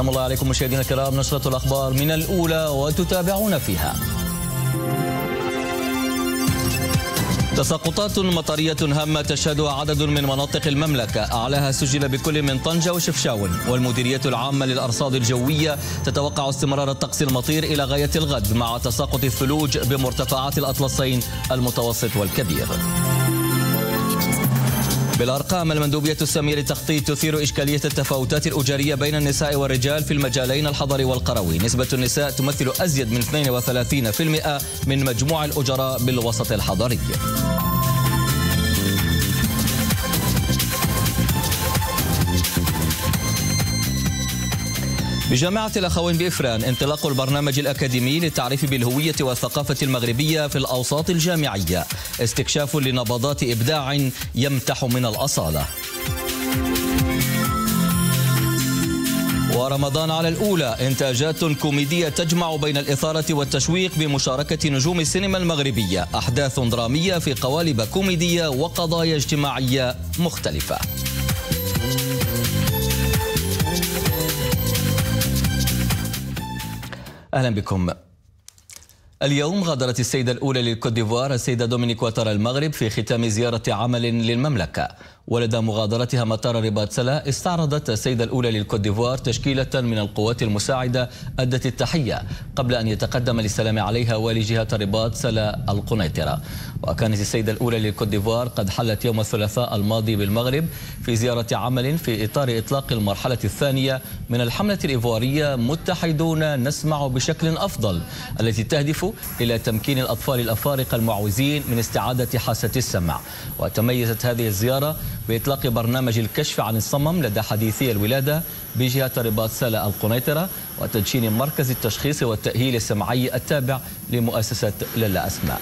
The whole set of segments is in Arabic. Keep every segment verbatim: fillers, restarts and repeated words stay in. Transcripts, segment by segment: سلام الله عليكم مشاهدينا الكرام، نشرة الأخبار من الأولى وتتابعون فيها. تساقطات مطرية هامة تشهدها عدد من مناطق المملكة، أعلاها سجل بكل من طنجة وشفشاون. والمديرية العامة للأرصاد الجوية تتوقع استمرار الطقس المطير إلى غاية الغد مع تساقط الثلوج بمرتفعات الأطلسين المتوسط والكبير. بالأرقام، المندوبية السامية للتخطيط تثير إشكالية التفاوتات الأجارية بين النساء والرجال في المجالين الحضري والقروي. نسبة النساء تمثل أزيد من اثنين وثلاثين بالمئة من مجموع الأجراء بالوسط الحضري. بجامعة الأخوين بإفران انطلاق البرنامج الأكاديمي للتعريف بالهوية والثقافة المغربية في الأوساط الجامعية، استكشاف لنبضات إبداع يمتح من الأصالة. ورمضان على الأولى، إنتاجات كوميدية تجمع بين الإثارة والتشويق بمشاركة نجوم السينما المغربية، أحداث درامية في قوالب كوميدية وقضايا اجتماعية مختلفة. أهلا بكم. اليوم غادرت السيدة الأولى للكوت ديفوار السيدة دومينيك واتارا المغرب في ختام زيارة عمل للمملكة. ولدى مغادرتها مطار رباط سلا استعرضت السيدة الأولى للكوت ديفوار تشكيلة من القوات المساعدة أدت التحية قبل أن يتقدم للسلام عليها والي جهة رباط سلا القنيطرة. وكانت السيدة الأولى للكوت ديفوار قد حلت يوم الثلاثاء الماضي بالمغرب في زيارة عمل في إطار إطلاق المرحلة الثانية من الحملة الإيفوارية متحدون نسمع بشكل أفضل، التي تهدف إلى تمكين الأطفال الأفارقة المعوزين من استعادة حاسة السمع. وتميزت هذه الزيارة بإطلاق برنامج الكشف عن الصمم لدى حديثي الولادة بجهة رباط سلا القنيطرة وتدشين مركز التشخيص والتأهيل السمعي التابع لمؤسسة لالا أسماء.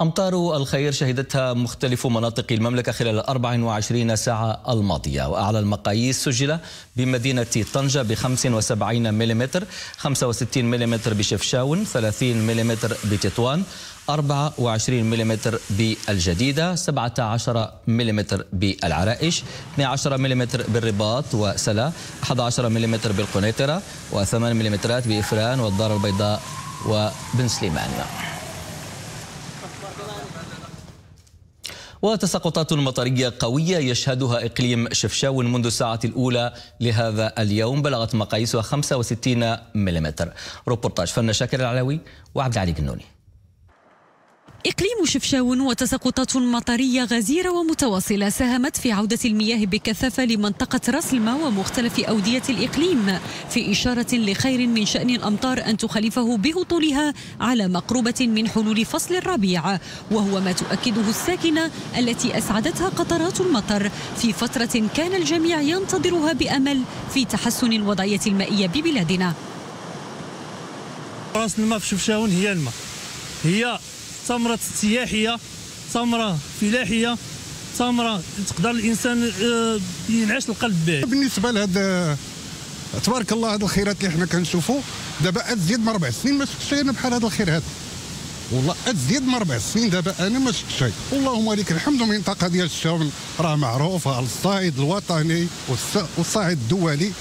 أمطار الخير شهدتها مختلف مناطق المملكة خلال أربع وعشرين ساعة الماضية، وأعلى المقاييس سجل بمدينة طنجة ب خمسة وسبعين ملم، خمسة وستين ملم بشفشاون، ثلاثين ملم بتطوان، أربعة وعشرين ملم بالجديدة، سبعة عشر ملم بالعرائش، اثني عشر ملم بالرباط وسلا، أحد عشر ملم بالقنيطرة، وثمانية ملم بإفران والدار البيضاء وبن سليمان. وتساقطات مطرية قوية يشهدها إقليم شفشاون منذ الساعة الأولى لهذا اليوم، بلغت مقاييسها خمسة وستين ملم. روبورتاج فن شاكر العلوي وعبد العلي قنوني. إقليم شفشاون وتساقطات مطرية غزيرة ومتواصلة ساهمت في عودة المياه بكثافة لمنطقة راس الماء ومختلف أودية الإقليم، في إشارة لخير من شأن الأمطار أن تخلفه بهطولها على مقربة من حلول فصل الربيع، وهو ما تؤكده الساكنة التي أسعدتها قطرات المطر في فترة كان الجميع ينتظرها بأمل في تحسن الوضعية المائية ببلادنا. راس الماء في شفشاون هي الماء، هي ثمرة سياحية، ثمرة فلاحية، ثمرة تقدر الإنسان ينعش القلب بها. بالنسبة لهذا تبارك الله هذه الخيرات اللي حنا كنشوفوا دابا أزيد من أربع سنين ما شفتش أنا بحال هذا الخير هذا. والله أزيد من أربع سنين دابا أنا ما شفتش شيء، اللهم لك الحمد. المنطقة ديال الشاون راه معروفة على الصعيد الوطني والصعيد الدولي.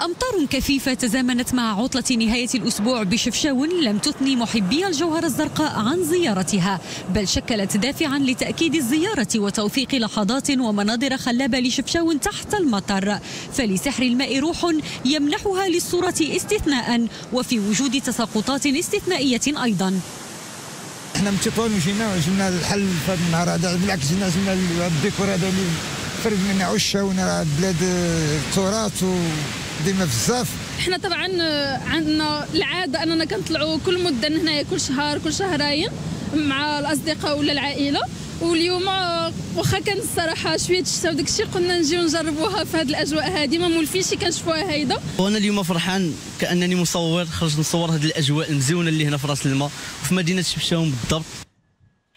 أمطار كثيفة تزامنت مع عطلة نهاية الأسبوع بشفشاون لم تثني محبي الجوهرة الزرقاء عن زيارتها، بل شكلت دافعا لتأكيد الزيارة وتوثيق لحظات ومناظر خلابة لشفشاون تحت المطر. فلسحر الماء روح يمنحها للصورة استثناء، وفي وجود تساقطات استثنائية أيضا. احنا من تطوان وجينا وجبنا الحل في هذا النهار هذا، بالعكس جينا جبنا الديكور هذا اللي فرد منه عشاون على بلاد التراث و ديما بزاف. حنا طبعا عندنا العاده اننا كنطلعوا كل مده هنايا، كل شهر كل شهرين مع الاصدقاء ولا العائله، واليوم واخا كان الصراحه شويه الشتا وداك الشيء قلنا نجيو نجربوها في هذه الاجواء هذه، ما مولفينش كنشوفوها هايده. وانا اليوم فرحان كانني مصور، خرجت نصور هذه الاجواء المزيونه اللي هنا في راس الماء وفي مدينه شفشاون بالضبط.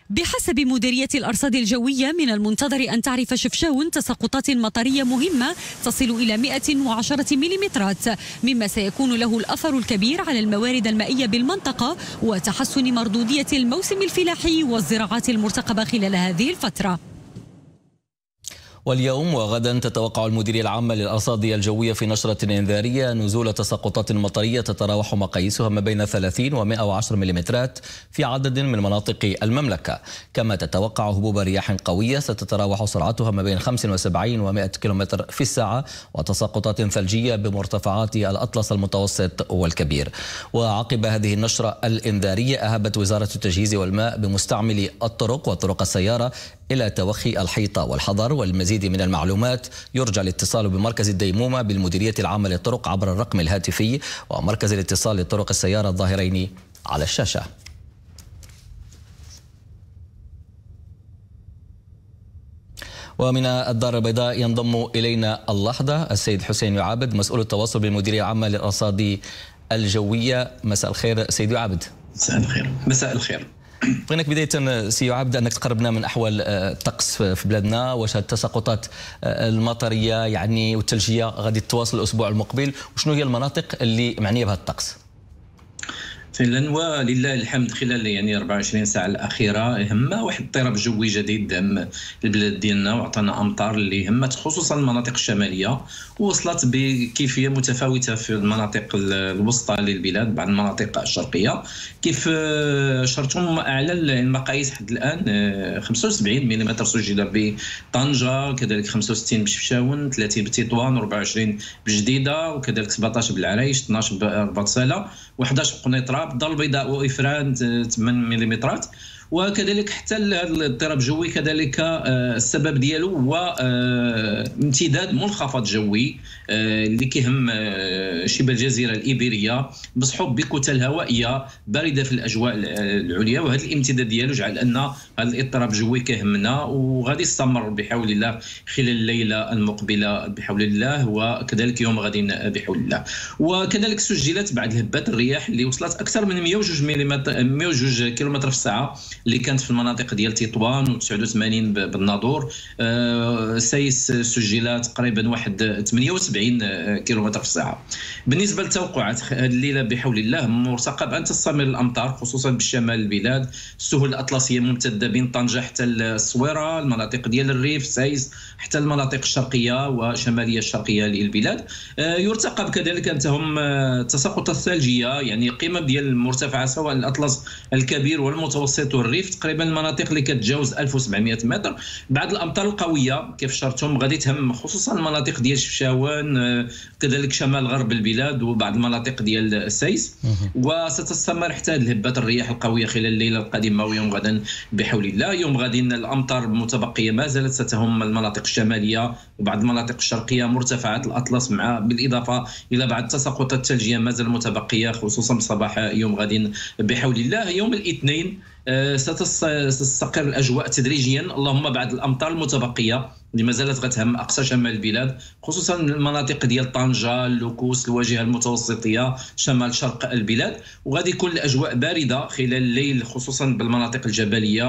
بحسب مديرية الأرصاد الجوية من المنتظر أن تعرف شفشاون تساقطات مطرية مهمة تصل إلى مئة وعشرة مليمترات، مما سيكون له الأثر الكبير على الموارد المائية بالمنطقة وتحسن مردودية الموسم الفلاحي والزراعات المرتقبة خلال هذه الفترة. واليوم وغدا تتوقع المديرية العامة للأرصاد الجوية في نشرة إنذارية نزول تساقطات مطرية تتراوح مقاييسها ما بين ثلاثين ومئة وعشرة مليمترات في عدد من مناطق المملكة، كما تتوقع هبوب رياح قوية ستتراوح سرعتها ما بين خمسة وسبعين ومئة كيلومتر في الساعة، وتساقطات ثلجية بمرتفعات الأطلس المتوسط والكبير. وعقب هذه النشرة الإنذارية أهبت وزارة التجهيز والماء بمستعملي الطرق وطرق السيارة إلى توخي الحيطة والحذر. والمزيد من المعلومات يرجى الاتصال بمركز الديمومة بالمديرية العامة للطرق عبر الرقم الهاتفي ومركز الاتصال لطرق السيارة الظاهرين على الشاشة. ومن الدار البيضاء ينضم إلينا اللحظة السيد حسين عابد مسؤول التواصل بالمديرية العامة للأرصاد الجوية. مساء الخير سيد عابد. مساء الخير. مساء الخير. بغيناك بداية سي عبد أنك تقربنا من أحوال الطقس في بلادنا، واش هاد التساقطات المطرية يعني والثلجية غادي تواصل الأسبوع المقبل، وشنو هي المناطق اللي معنية بهذا الطقس؟ فعلا ولله الحمد خلال يعني أربعة وعشرين ساعة الأخيرة هما واحد الطرف جوي جديد دام البلاد ديالنا وعطانا أمطار اللي همت خصوصا المناطق الشمالية ووصلت بكيفية متفاوتة في المناطق الوسطى للبلاد، بعض المناطق الشرقية كيف شرتم أعلى المقاييس حد الآن خمسة وسبعين ملم سجل بطنجة، كذلك خمسة وستين بشفشاون، ثلاثين بتطوان، أربعة وعشرين بجديدة، وكذلك سبعطاش بالعريش، اثناش برباطسالة، وحداش بقنيطرة، الدار البيضاء وإفران ثمانية ملم. وكذلك حتى هذا الضرب الجوي كذلك السبب ديالو هو امتداد منخفض جوي اللي كيهم شبه الجزيره الايبيريه مصحوب بكتل هوائيه بارده في الاجواء العليا، وهذا الامتداد ديالو جعل ان هذا الاضطراب الجوي كيهمنا وغادي يستمر بحول الله خلال الليله المقبله بحول الله، وكذلك يوم غادي بحول الله. وكذلك سجلت بعض الهبات الرياح اللي وصلت اكثر من مئة وجوج ملم مئة وجوج كيلومتر في الساعه اللي كانت في المناطق ديال تطوان وتسعة وثمانين بالناظور. أه سيس سجل تقريبا واحد ثمانية وسبعين كيلومتر في الساعه. بالنسبه للتوقعات هذه الليله بحول الله مرتقب ان تستمر الامطار خصوصا بالشمال البلاد، السهول الاطلسيه ممتده بين طنجه حتى الصويره، المناطق ديال الريف سيس حتى المناطق الشرقيه وشماليه الشرقيه للبلاد. أه يرتقب كذلك ان تهم التساقطات الثلجيه يعني القمم ديال المرتفعه سواء الاطلس الكبير والمتوسط الريف تقريبا المناطق اللي كتجاوز ألف وسبعمئة متر. بعد الامطار القويه كيف شرتهم غادي تهم خصوصا المناطق ديال شفشاون، كذلك شمال غرب البلاد وبعض المناطق ديال السيس. وستستمر حتى الهبات الرياح القويه خلال الليله القادمه ويوم غدا بحول الله. يوم غدا الامطار متبقيه ما زالت ستهم المناطق الشماليه وبعض المناطق الشرقيه، مرتفعات الاطلس مع بالاضافه الى بعض التساقطات الثلجيه ما زال متبقيه خصوصا صباح يوم غدا بحول الله. يوم الاثنين ستستقر الأجواء تدريجيا اللهم بعد الأمطار المتبقية اللي ما زالت غتهم أقصى شمال البلاد خصوصا المناطق ديال طنجة، اللوكوس، الواجهة المتوسطية، شمال شرق البلاد. وغادي يكون الأجواء باردة خلال الليل خصوصا بالمناطق الجبلية،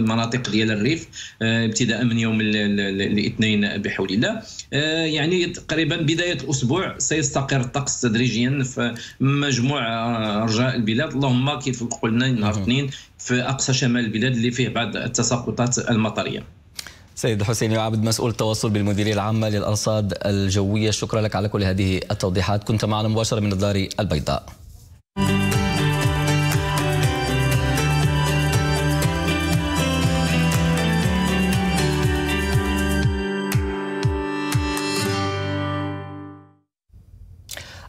مناطق ديال الريف ابتداء من يوم الاثنين بحول الله. يعني تقريبا بداية الأسبوع سيستقر الطقس تدريجيا في مجموع أرجاء البلاد اللهم كيف قلنا نهار الاثنين في أقصى شمال البلاد اللي فيه بعض التساقطات المطرية. سيد حسين عابد مسؤول التواصل بالمديرية العامة للأرصاد الجوية، شكرا لك على كل هذه التوضيحات، كنت معنا مباشرة من الدار البيضاء.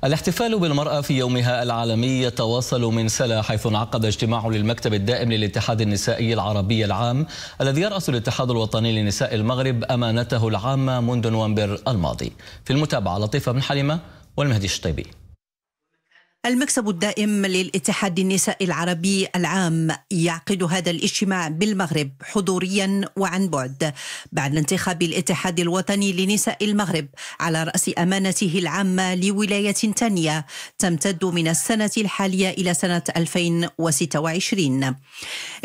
الاحتفال بالمرأة في يومها العالمي يتواصل من سنة، حيث انعقد اجتماع للمكتب الدائم للاتحاد النسائي العربي العام الذي يرأس الاتحاد الوطني لنساء المغرب أمانته العامة منذ نوفمبر الماضي. في المتابعة لطيفة بن حليمة والمهدي الشطيبي. المكتب الدائم للاتحاد النسائي العربي العام يعقد هذا الاجتماع بالمغرب حضوريا وعن بعد بعد انتخاب الاتحاد الوطني لنساء المغرب على رأس أمانته العامة لولاية ثانية تمتد من السنة الحالية إلى سنة ألفين وستة وعشرين.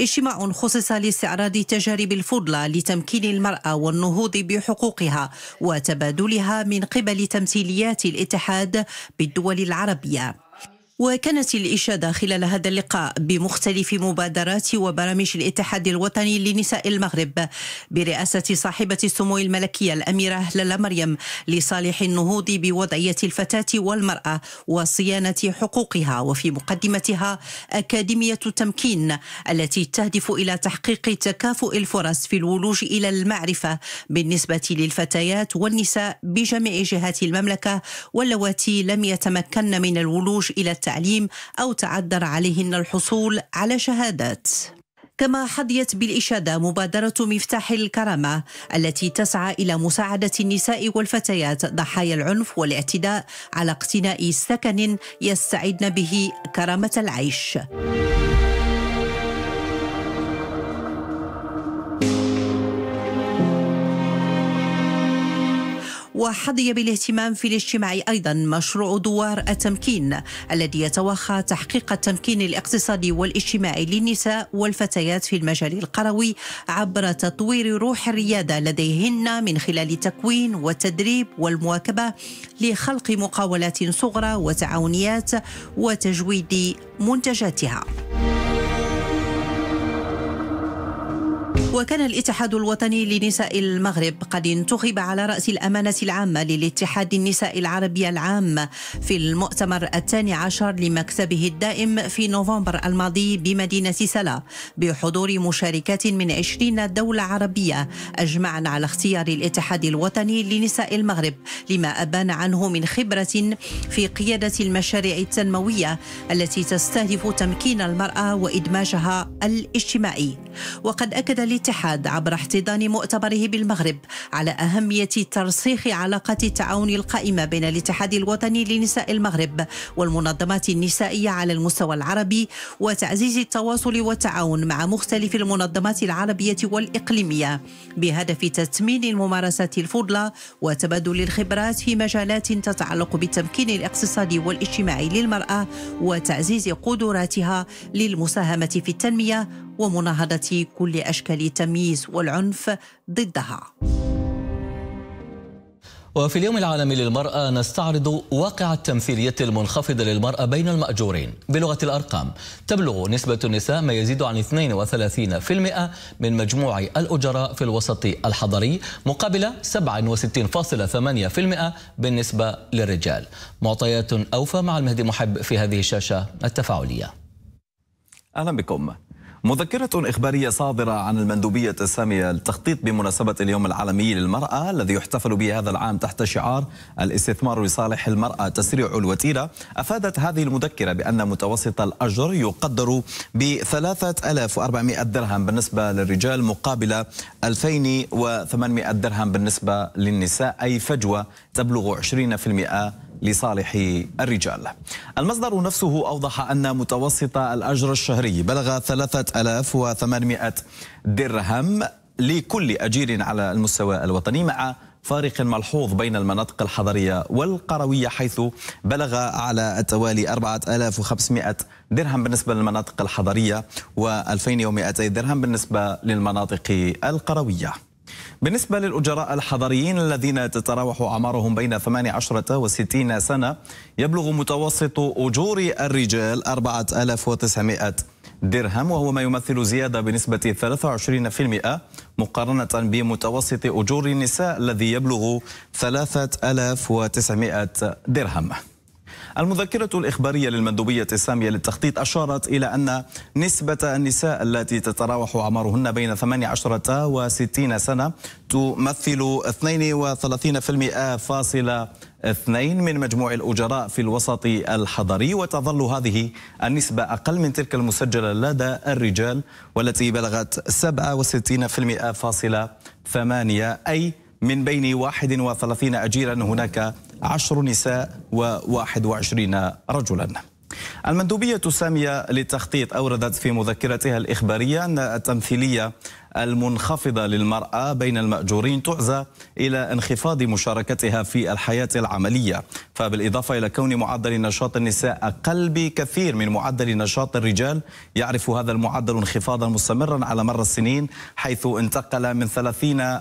اجتماع خصص لاستعراض تجارب الفضلى لتمكين المرأة والنهوض بحقوقها وتبادلها من قبل تمثيليات الاتحاد بالدول العربية. وكانت الإشادة خلال هذا اللقاء بمختلف مبادرات وبرامج الاتحاد الوطني لنساء المغرب برئاسة صاحبة السمو الملكية الأميرة هلاله مريم لصالح النهوض بوضعية الفتاة والمرأة وصيانة حقوقها، وفي مقدمتها أكاديمية التمكين التي تهدف إلى تحقيق تكافؤ الفرص في الولوج إلى المعرفة بالنسبة للفتيات والنساء بجميع جهات المملكة واللواتي لم يتمكن من الولوج إلى التعليم أو تعذر عليهن الحصول على شهادات. كما حظيت بالإشادة مبادرة مفتاح الكرامة التي تسعى إلى مساعدة النساء والفتيات ضحايا العنف والاعتداء على اقتناء سكن يستعدن به كرامة العيش. وحظي بالاهتمام في الاجتماع أيضا مشروع دوار التمكين الذي يتوخى تحقيق التمكين الاقتصادي والاجتماعي للنساء والفتيات في المجال القروي عبر تطوير روح الريادة لديهن من خلال التكوين والتدريب والمواكبة لخلق مقاولات صغرى وتعاونيات وتجويد منتجاتها. وكان الاتحاد الوطني لنساء المغرب قد انتخب على رأس الأمانة العامة للاتحاد النساء العربي العام في المؤتمر الثاني عشر لمكتبه الدائم في نوفمبر الماضي بمدينة سلا بحضور مشاركات من عشرين دولة عربية أجمعن على اختيار الاتحاد الوطني لنساء المغرب لما أبان عنه من خبرة في قيادة المشاريع التنموية التي تستهدف تمكين المرأة وإدماجها الاجتماعي. وقد أكد الاتحاد عبر احتضان مؤتمره بالمغرب على أهمية ترسيخ علاقات التعاون القائمة بين الاتحاد الوطني لنساء المغرب والمنظمات النسائية على المستوى العربي وتعزيز التواصل والتعاون مع مختلف المنظمات العربية والإقليمية بهدف تثمين الممارسات الفضلى وتبادل الخبرات في مجالات تتعلق بالتمكين الاقتصادي والاجتماعي للمرأة وتعزيز قدراتها للمساهمة في التنمية ومناهضة كل أشكال التمييز والعنف ضدها. وفي اليوم العالمي للمرأة نستعرض واقع التمثيلية المنخفضة للمرأة بين المأجورين بلغة الأرقام. تبلغ نسبة النساء ما يزيد عن اثنين وثلاثين بالمئة من مجموع الأجراء في الوسط الحضري مقابل سبعة وستين فاصلة ثمانية بالمئة بالنسبة للرجال. معطيات أوفى مع المهدي محب في هذه الشاشة التفاعلية. أهلا بكم. مذكرة إخبارية صادرة عن المندوبية السامية للتخطيط بمناسبة اليوم العالمي للمرأة الذي يحتفل به هذا العام تحت شعار الاستثمار لصالح المرأة تسريع الوتيرة، أفادت هذه المذكرة بأن متوسط الأجر يقدر ب ثلاثة آلاف وأربعمئة درهم بالنسبة للرجال مقابل ألفين وثمانمئة درهم بالنسبة للنساء، أي فجوة تبلغ عشرين بالمئة لصالح الرجال. المصدر نفسه أوضح أن متوسط الأجر الشهري بلغ ثلاثة آلاف وثمانمئة درهم لكل أجير على المستوى الوطني، مع فارق ملحوظ بين المناطق الحضرية والقروية، حيث بلغ على التوالي أربعة آلاف وخمسمئة درهم بالنسبة للمناطق الحضرية وألفين ومئتين درهم بالنسبة للمناطق القروية. بالنسبة للأجراء الحضريين الذين تتراوح أعمارهم بين ثمانية عشر وستين سنة، يبلغ متوسط أجور الرجال أربعة آلاف وتسعمئة درهم، وهو ما يمثل زيادة بنسبة ثلاثة وعشرين بالمئة مقارنة بمتوسط أجور النساء الذي يبلغ ثلاثة آلاف وتسعمئة درهم. المذكرة الإخبارية للمندوبية السامية للتخطيط أشارت إلى أن نسبة النساء التي تتراوح أعمارهن بين ثمانية عشر وستين سنة تمثل اثنين وثلاثين فاصلة اثنين بالمئة من مجموع الأجراء في الوسط الحضري، وتظل هذه النسبة أقل من تلك المسجلة لدى الرجال والتي بلغت سبعة وستين فاصلة ثمانية بالمئة، أي من بين واحد وثلاثين أجيرا هناك عشر نساء وواحد وعشرين رجلا. المندوبية السامية للتخطيط أوردت في مذكرتها الإخبارية أن التمثيلية المنخفضة للمرأة بين المأجورين تعزى إلى انخفاض مشاركتها في الحياة العملية، فبالإضافة إلى كون معدل نشاط النساء أقل بكثير من معدل نشاط الرجال، يعرف هذا المعدل انخفاضا مستمرا على مر السنين، حيث انتقل من ثلاثين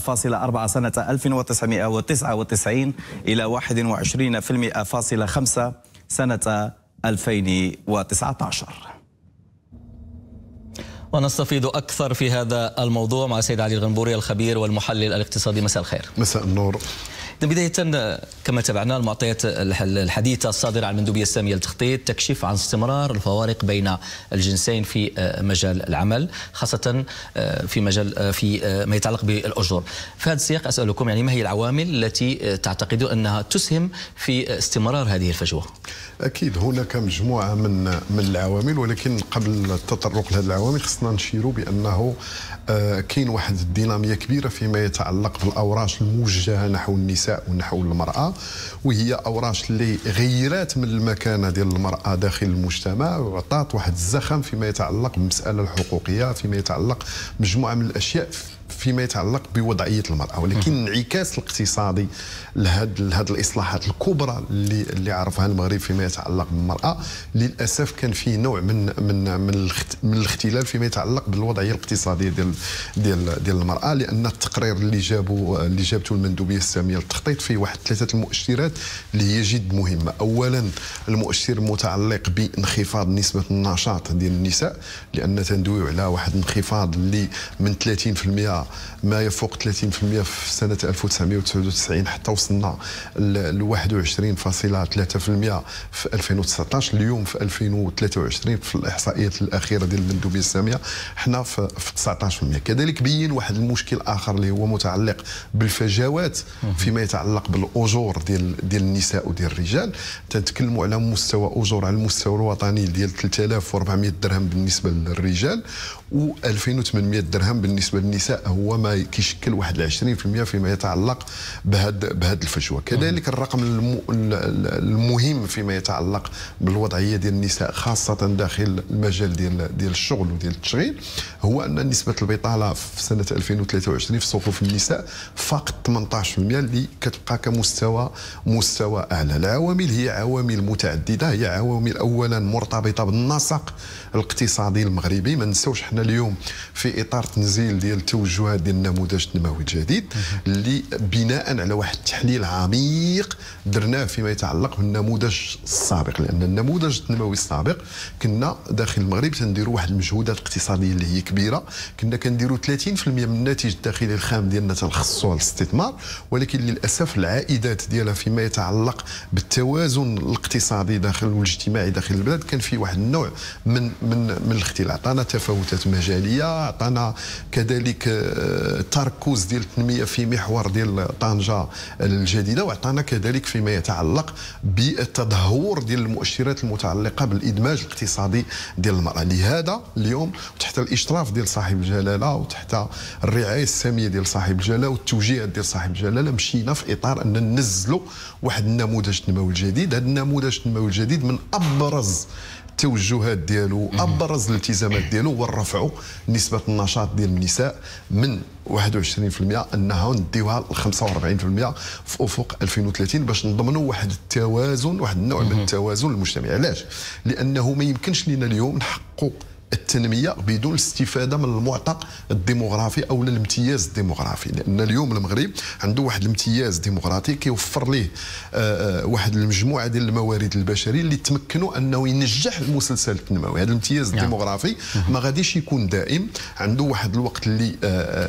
فاصلة أربعة سنة ألف وتسعمئة وتسعة وتسعين إلى واحد وعشرين فاصلة خمسة سنة ألفين وتسعة عشر. ونستفيد أكثر في هذا الموضوع مع السيد علي الغنبوري الخبير والمحلل الاقتصادي. مساء الخير. مساء النور. بداية كما تابعنا المعطيات الحديثة الصادرة عن المندوبية السامية للتخطيط تكشف عن استمرار الفوارق بين الجنسين في مجال العمل، خاصة في مجال في ما يتعلق بالأجور. في هذا السياق أسألكم يعني ما هي العوامل التي تعتقدون أنها تسهم في استمرار هذه الفجوة؟ أكيد هناك مجموعة من من العوامل، ولكن قبل التطرق لهذه العوامل خصنا نشيروا بأنه كاين واحد الدينامية كبيرة فيما يتعلق بالأوراش الموجهة نحو النساء ونحو المرأة، وهي أوراش اللي غيرات من المكانة ديال المرأة داخل المجتمع وعطات واحد الزخم فيما يتعلق بالمسألة الحقوقية، فيما يتعلق مجموعة من الأشياء فيما يتعلق بوضعية المرأة. ولكن الانعكاس الاقتصادي لهاد لهاد الإصلاحات الكبرى اللي اللي عرفها المغرب فيما يتعلق بالمرأة للأسف كان فيه نوع من من من, الاخت من الاختلال فيما يتعلق بالوضعية الاقتصادية ديال ديال ديال المرأة، لأن التقرير اللي جابوا اللي جابته المندوبية السامية للتخطيط فيه واحد ثلاثة المؤشرات اللي هي جد مهمة. أولا المؤشر المتعلق بانخفاض نسبة النشاط ديال النساء، لأن تندوي على واحد الانخفاض اللي من ثلاثين بالمئة ما يفوق ثلاثين بالمئة في سنة ألف وتسعمئة وتسعة وتسعين حتى وصلنا ل واحد وعشرين فاصلة ثلاثة بالمئة في ألفين وتسعة عشر. اليوم في ألفين وثلاثة وعشرين في الإحصائيات الأخيرة ديال المندوبية السامية حنا في تسعة عشر بالمئة. كذلك بين واحد المشكل آخر اللي هو متعلق بالفجوات فيما يتعلق بالأجور ديال ديال النساء وديال الرجال. تنتكلموا على مستوى أجور على المستوى الوطني ديال ثلاثة آلاف وأربعمئة درهم بالنسبة للرجال و ألفين وثمانمئة درهم بالنسبة للنساء، هو ما كيشكل واحد عشرين بالمئة فيما يتعلق بهذا بهذا الفجوة. كذلك الرقم الم... المهم فيما يتعلق بالوضعية ديال النساء خاصة داخل المجال ديال ديال الشغل وديال التشغيل هو أن نسبة البطالة في سنة ألفين وثلاثة وعشرين في صفوف النساء فقط ثمانية عشر بالمئة اللي كتبقى كمستوى مستوى أعلى. العوامل هي عوامل متعددة، هي عوامل أولا مرتبطة بالنسق الاقتصادي المغربي. ما نساوش حنا اليوم في إطار تنزيل ديال التوجه ديال النموذج التنموي الجديد اللي بناء على واحد التحليل عميق درناه فيما يتعلق بالنموذج السابق، لان النموذج التنموي السابق كنا داخل المغرب تنديروا واحد المجهودات اقتصاديه اللي هي كبيره، كنا كنديروا ثلاثين بالمئة من الناتج الداخلي الخام ديالنا تنخصصوه للاستثمار، ولكن للاسف العائدات ديالها فيما يتعلق بالتوازن الاقتصادي داخل والاجتماعي داخل البلاد كان فيه واحد النوع من من من الاختلاط. عطانا تفاوتات مجاليه، عطانا كذلك تركز ديال التنميه في محور ديال طنجه الجديده، وعطانا كذلك فيما يتعلق بالتدهور ديال المؤشرات المتعلقه بالادماج الاقتصادي ديال المراه. لهذا اليوم تحت الاشراف ديال صاحب الجلاله وتحت الرعايه الساميه ديال صاحب الجلاله والتوجيهات ديال صاحب الجلاله مشينا في اطار ان ننزلوا واحد النموذج التنموي الجديد. هذا النموذج التنموي الجديد من ابرز التوجهات ديالو ابرز الالتزامات ديالو هو الرفع نسبه النشاط ديال النساء من واحد وعشرين بالمئة انها نديوها ل خمسة وأربعين بالمئة في افق ألفين وثلاثين باش نضمنوا واحد التوازن، واحد النوع من التوازن المجتمعي. علاش؟ لانه ما يمكنش لنا اليوم نحققوا التنميه بدون الاستفاده من المعطى الديموغرافي او الامتياز الديموغرافي، لان اليوم المغرب عنده واحد الامتياز ديموغرافي كيوفر ليه واحد المجموعه ديال الموارد البشريه اللي تمكنوا انه ينجح المسلسل التنموي. هذا الامتياز الديموغرافي ما غاديش يكون دائم، عنده واحد الوقت اللي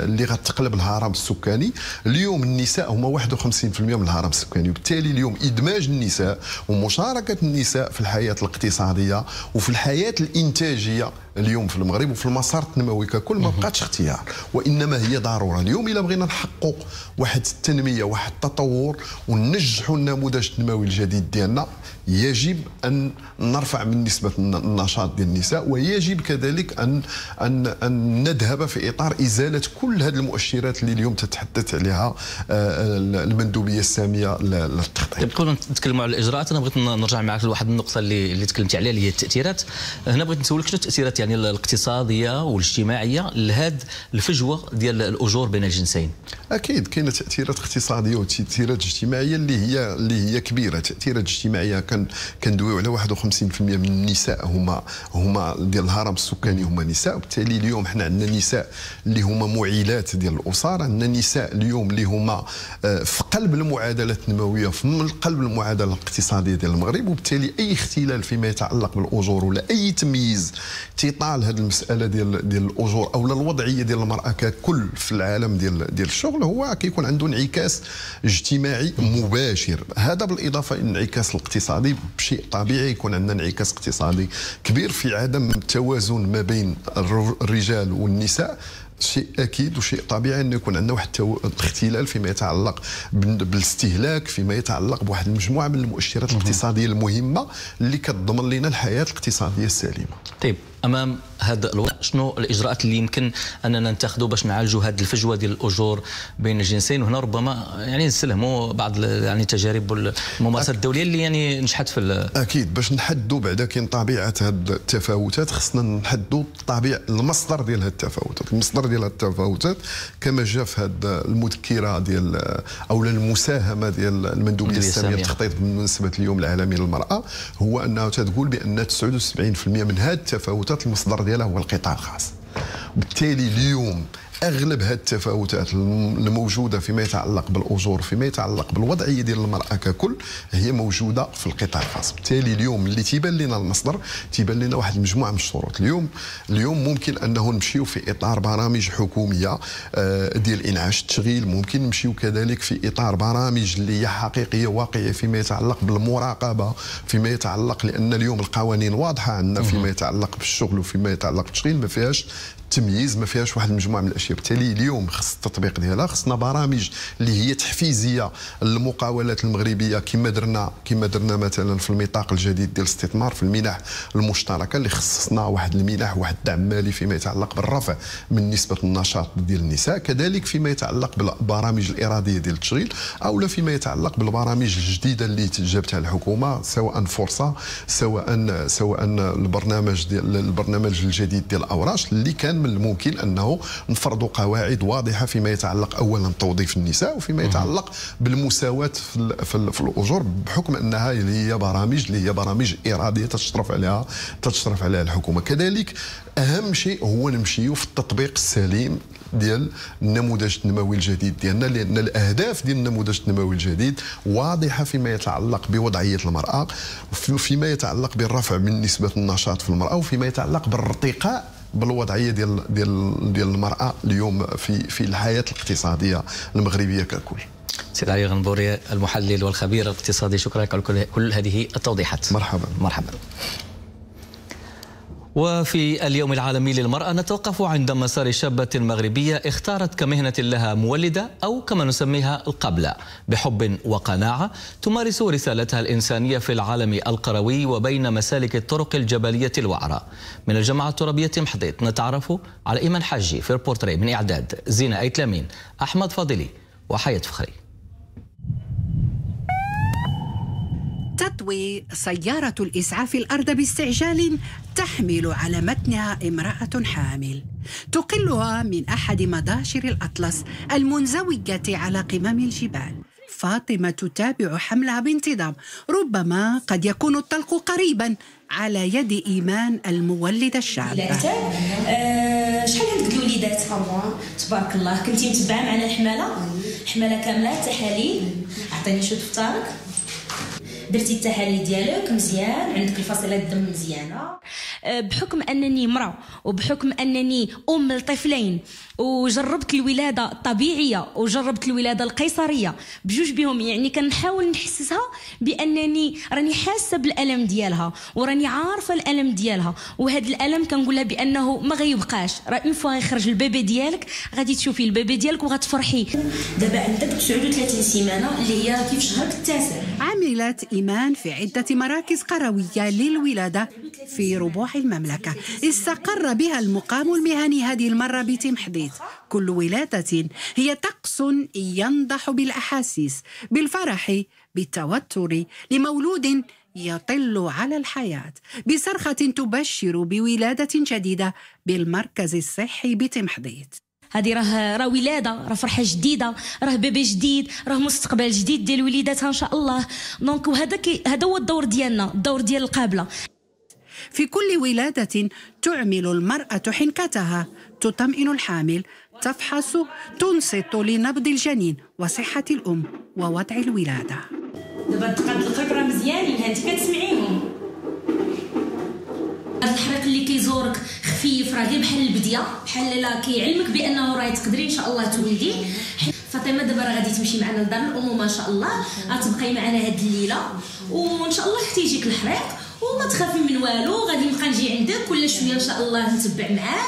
اللي غتقلب الهرم السكاني. اليوم النساء هما واحد وخمسين بالمئة من الهرم السكاني، وبالتالي اليوم ادماج النساء ومشاركه النساء في الحياه الاقتصاديه وفي الحياه الانتاجيه اليوم في المغرب وفي المسار التنموي ككل ما بقاتش اختيار، وانما هي ضروره. اليوم الا بغينا نحققوا واحد التنميه واحد التطور وننجحوا النموذج التنموي الجديد ديالنا يجب ان نرفع من نسبه النشاط ديال النساء، ويجب كذلك ان ان ان نذهب في اطار ازاله كل هذه المؤشرات اللي اليوم تتحدث عليها المندوبيه الساميه للتخطيط. قبل ما نتكلموا على الاجراءات انا بغيت نرجع معك لواحد النقطه اللي اللي تكلمتي عليها اللي هي التاثيرات. هنا بغيت نسولك شنو التاثيرات يعني الاقتصاديه والاجتماعيه لهذه الفجوه ديال الاجور بين الجنسين؟ اكيد كاينه تاثيرات اقتصاديه وتاثيرات اجتماعيه اللي هي اللي هي كبيره. تاثيرات اجتماعيه كان كندويو على واحد وخمسين في المئة من النساء هما هما ديال الهرم السكاني هما نساء، وبالتالي اليوم حنا عندنا نساء اللي هما معيلات ديال الاسره، عندنا نساء اليوم اللي هما في قلب المعادله التنمويه، في قلب المعادله الاقتصاديه ديال المغرب، وبالتالي اي اختلال فيما يتعلق بالاجور ولا اي تمييز تيطال هذه المساله ديال ديال الاجور او الوضعيه ديال المراه ككل في العالم ديال ديال الشغل هو كيكون عنده انعكاس اجتماعي مباشر. هذا بالاضافه الى الانعكاس الاقتصادي، بشيء طبيعي يكون عندنا انعكاس اقتصادي كبير في عدم التوازن ما بين الرجال والنساء، شيء اكيد وشيء طبيعي انه يكون عندنا واحد الاختلال فيما يتعلق بالاستهلاك، فيما يتعلق بواحد المجموعه من المؤشرات الاقتصاديه المهمه اللي كتضمن لنا الحياه الاقتصاديه السليمه. طيب امام هذا الوضع شنو الاجراءات اللي يمكن اننا نتخذوا باش نعالجوا هذه الفجوه ديال الاجور بين الجنسين؟ وهنا ربما يعني نستلهموا بعض يعني التجارب والممارسات الدوليه اللي يعني نجحت في اكيد باش نحدوا بعدا كاين طبيعه هذه التفاوتات، خصنا نحدوا طبيعه المصدر ديال هذه التفاوتات. المصدر ديال التفاوتات كما جاء في هذه المذكره ديال او المساهمه ديال المندوبيه الساميه للتخطيط بمناسبه اليوم العالمي للمراه هو انها تتقول بان تسعة وسبعين في المئة من هذه التفاوتات المصدر ديالها هو القطاع الخاص. وبالتالي اليوم اغلب هذه التفاوتات الموجوده فيما يتعلق بالاجور، فيما يتعلق بالوضعيه ديال المراه ككل، هي موجوده في القطاع الخاص. بالتالي اليوم اللي تيبان لنا المصدر تيبان لنا واحد المجموعه من الشروط. اليوم اليوم ممكن انه نمشيو في اطار برامج حكوميه ديال انعاش التشغيل، ممكن نمشيو كذلك في اطار برامج اللي هي حقيقيه واقعيه فيما يتعلق بالمراقبه، فيما يتعلق لان اليوم القوانين واضحه عندنا فيما يتعلق بالشغل وفيما يتعلق بالتشغيل، ما فيهاش التمييز، ما فيهاش واحد المجموعه من الاشياء. بالتالي اليوم خص التطبيق ديالها، خصنا برامج اللي هي تحفيزيه للمقاولات المغربيه كما درنا كما درنا مثلا في الميثاق الجديد ديال الاستثمار في المنح المشتركه اللي خصصنا واحد المنح واحد الدعم مالي فيما يتعلق بالرفع من نسبه النشاط ديال النساء، كذلك فيما يتعلق بالبرامج الاراديه ديال التشغيل او فيما يتعلق بالبرامج الجديده اللي جابتها الحكومه سواء فرصه سواء سواء البرنامج ديال البرنامج الجديد ديال اوراش اللي كان من الممكن انه نفرضوا قواعد واضحه فيما يتعلق اولا توظيف النساء وفيما يتعلق بالمساواه في في الاجور، بحكم انها هي برامج اللي هي برامج اراديه تشرف عليها تشرف عليها الحكومه. كذلك اهم شيء هو نمشيو في التطبيق السليم ديال النموذج التنموي الجديد ديالنا، لان الاهداف ديال النموذج التنموي الجديد واضحه فيما يتعلق بوضعيه المراه، فيما يتعلق بالرفع من نسبه النشاط في المراه، وفيما يتعلق بالارتقاء بالوضعيه ديال ديال ديال المراه اليوم في في الحياه الاقتصاديه المغربيه ككل. سيد علي الغنبوري المحلل والخبير الاقتصادي، شكرا لك على كل هذه التوضيحات. مرحبا. مرحبا. وفي اليوم العالمي للمرأة نتوقف عند مسار الشابة المغربية اختارت كمهنة لها مولدة أو كما نسميها القبلة، بحب وقناعة تمارس رسالتها الإنسانية في العالم القروي وبين مسالك الطرق الجبلية الوعرة. من الجامعة الترابية محضيط نتعرف على ايمان حاجي في البورتري، من إعداد زينة أيتلامين، أحمد فاضلي وحياة فخري. تطوي سيارة الإسعاف الأرض باستعجال تحمل على متنها امرأة حامل، تقلها من أحد مضاشر الأطلس المنزوجة على قمم الجبال. فاطمة تتابع حملها بانتظام، ربما قد يكون الطلق قريبا على يد إيمان المولدة الشابة. أه شحال عندك الوليدات؟ تبارك الله، كنتي متبعة معنا الحمالة، الحمالة كاملة التحاليل، أعطيني شوط فطارك. درتي التحاليل ديالك مزيان، عندك الفصيلات الدم مزيانه. بحكم انني امراه وبحكم انني ام لطفلين وجربت الولاده الطبيعيه وجربت الولاده القيصريه بجوج بهم، يعني كنحاول نحسسها بانني راني حاسه بالالم ديالها وراني عارفه الالم ديالها، وهذا الالم كنقول لها بانه ما غيبقاش، راه اون فوا غيخرج البيبي ديالك غادي تشوفي البيبي ديالك وغتفرحي. دابا عندك تسعة وثلاثين سيمانه اللي هي كيف شهرك التاسع. عملت إيمان في عدة مراكز قروية للولادة في ربوع المملكة استقر بها المقام المهني، هذه المرة بتمحضيط. كل ولادة هي طقس ينضح بالأحاسيس، بالفرح بالتوتر لمولود يطل على الحياة، بصرخة تبشر بولادة جديدة بالمركز الصحي بتمحضيط. هذه راه راه ولاده، راه فرحه جديده، راه بيبي جديد، راه مستقبل جديد ديال وليداتها ان شاء الله. دونك وهذا هذا هو الدور ديالنا، الدور ديال القابله. في كل ولاده تعمل المراه حنكتها، تطمئن الحامل، تفحص، تنصت لنبض الجنين وصحه الام ووضع الولاده. دابا دقات القلب راه مزيانين، هادي كتسمعيهم. هذا الحريق اللي كيزورك خفيف راه غير بحال البديه، بحال لا كيعلمك بانه راهي تقدري ان شاء الله تولدي. فاطمه دابا راه غادي تمشي معنا لدار الامومه ان شاء الله، غتبقاي معنا هاد الليله، وان شاء الله حتى يجيك الحريق وما تخافي من والو، غادي نبقى نجي عندك كل شويه ان شاء الله نتبع معاك.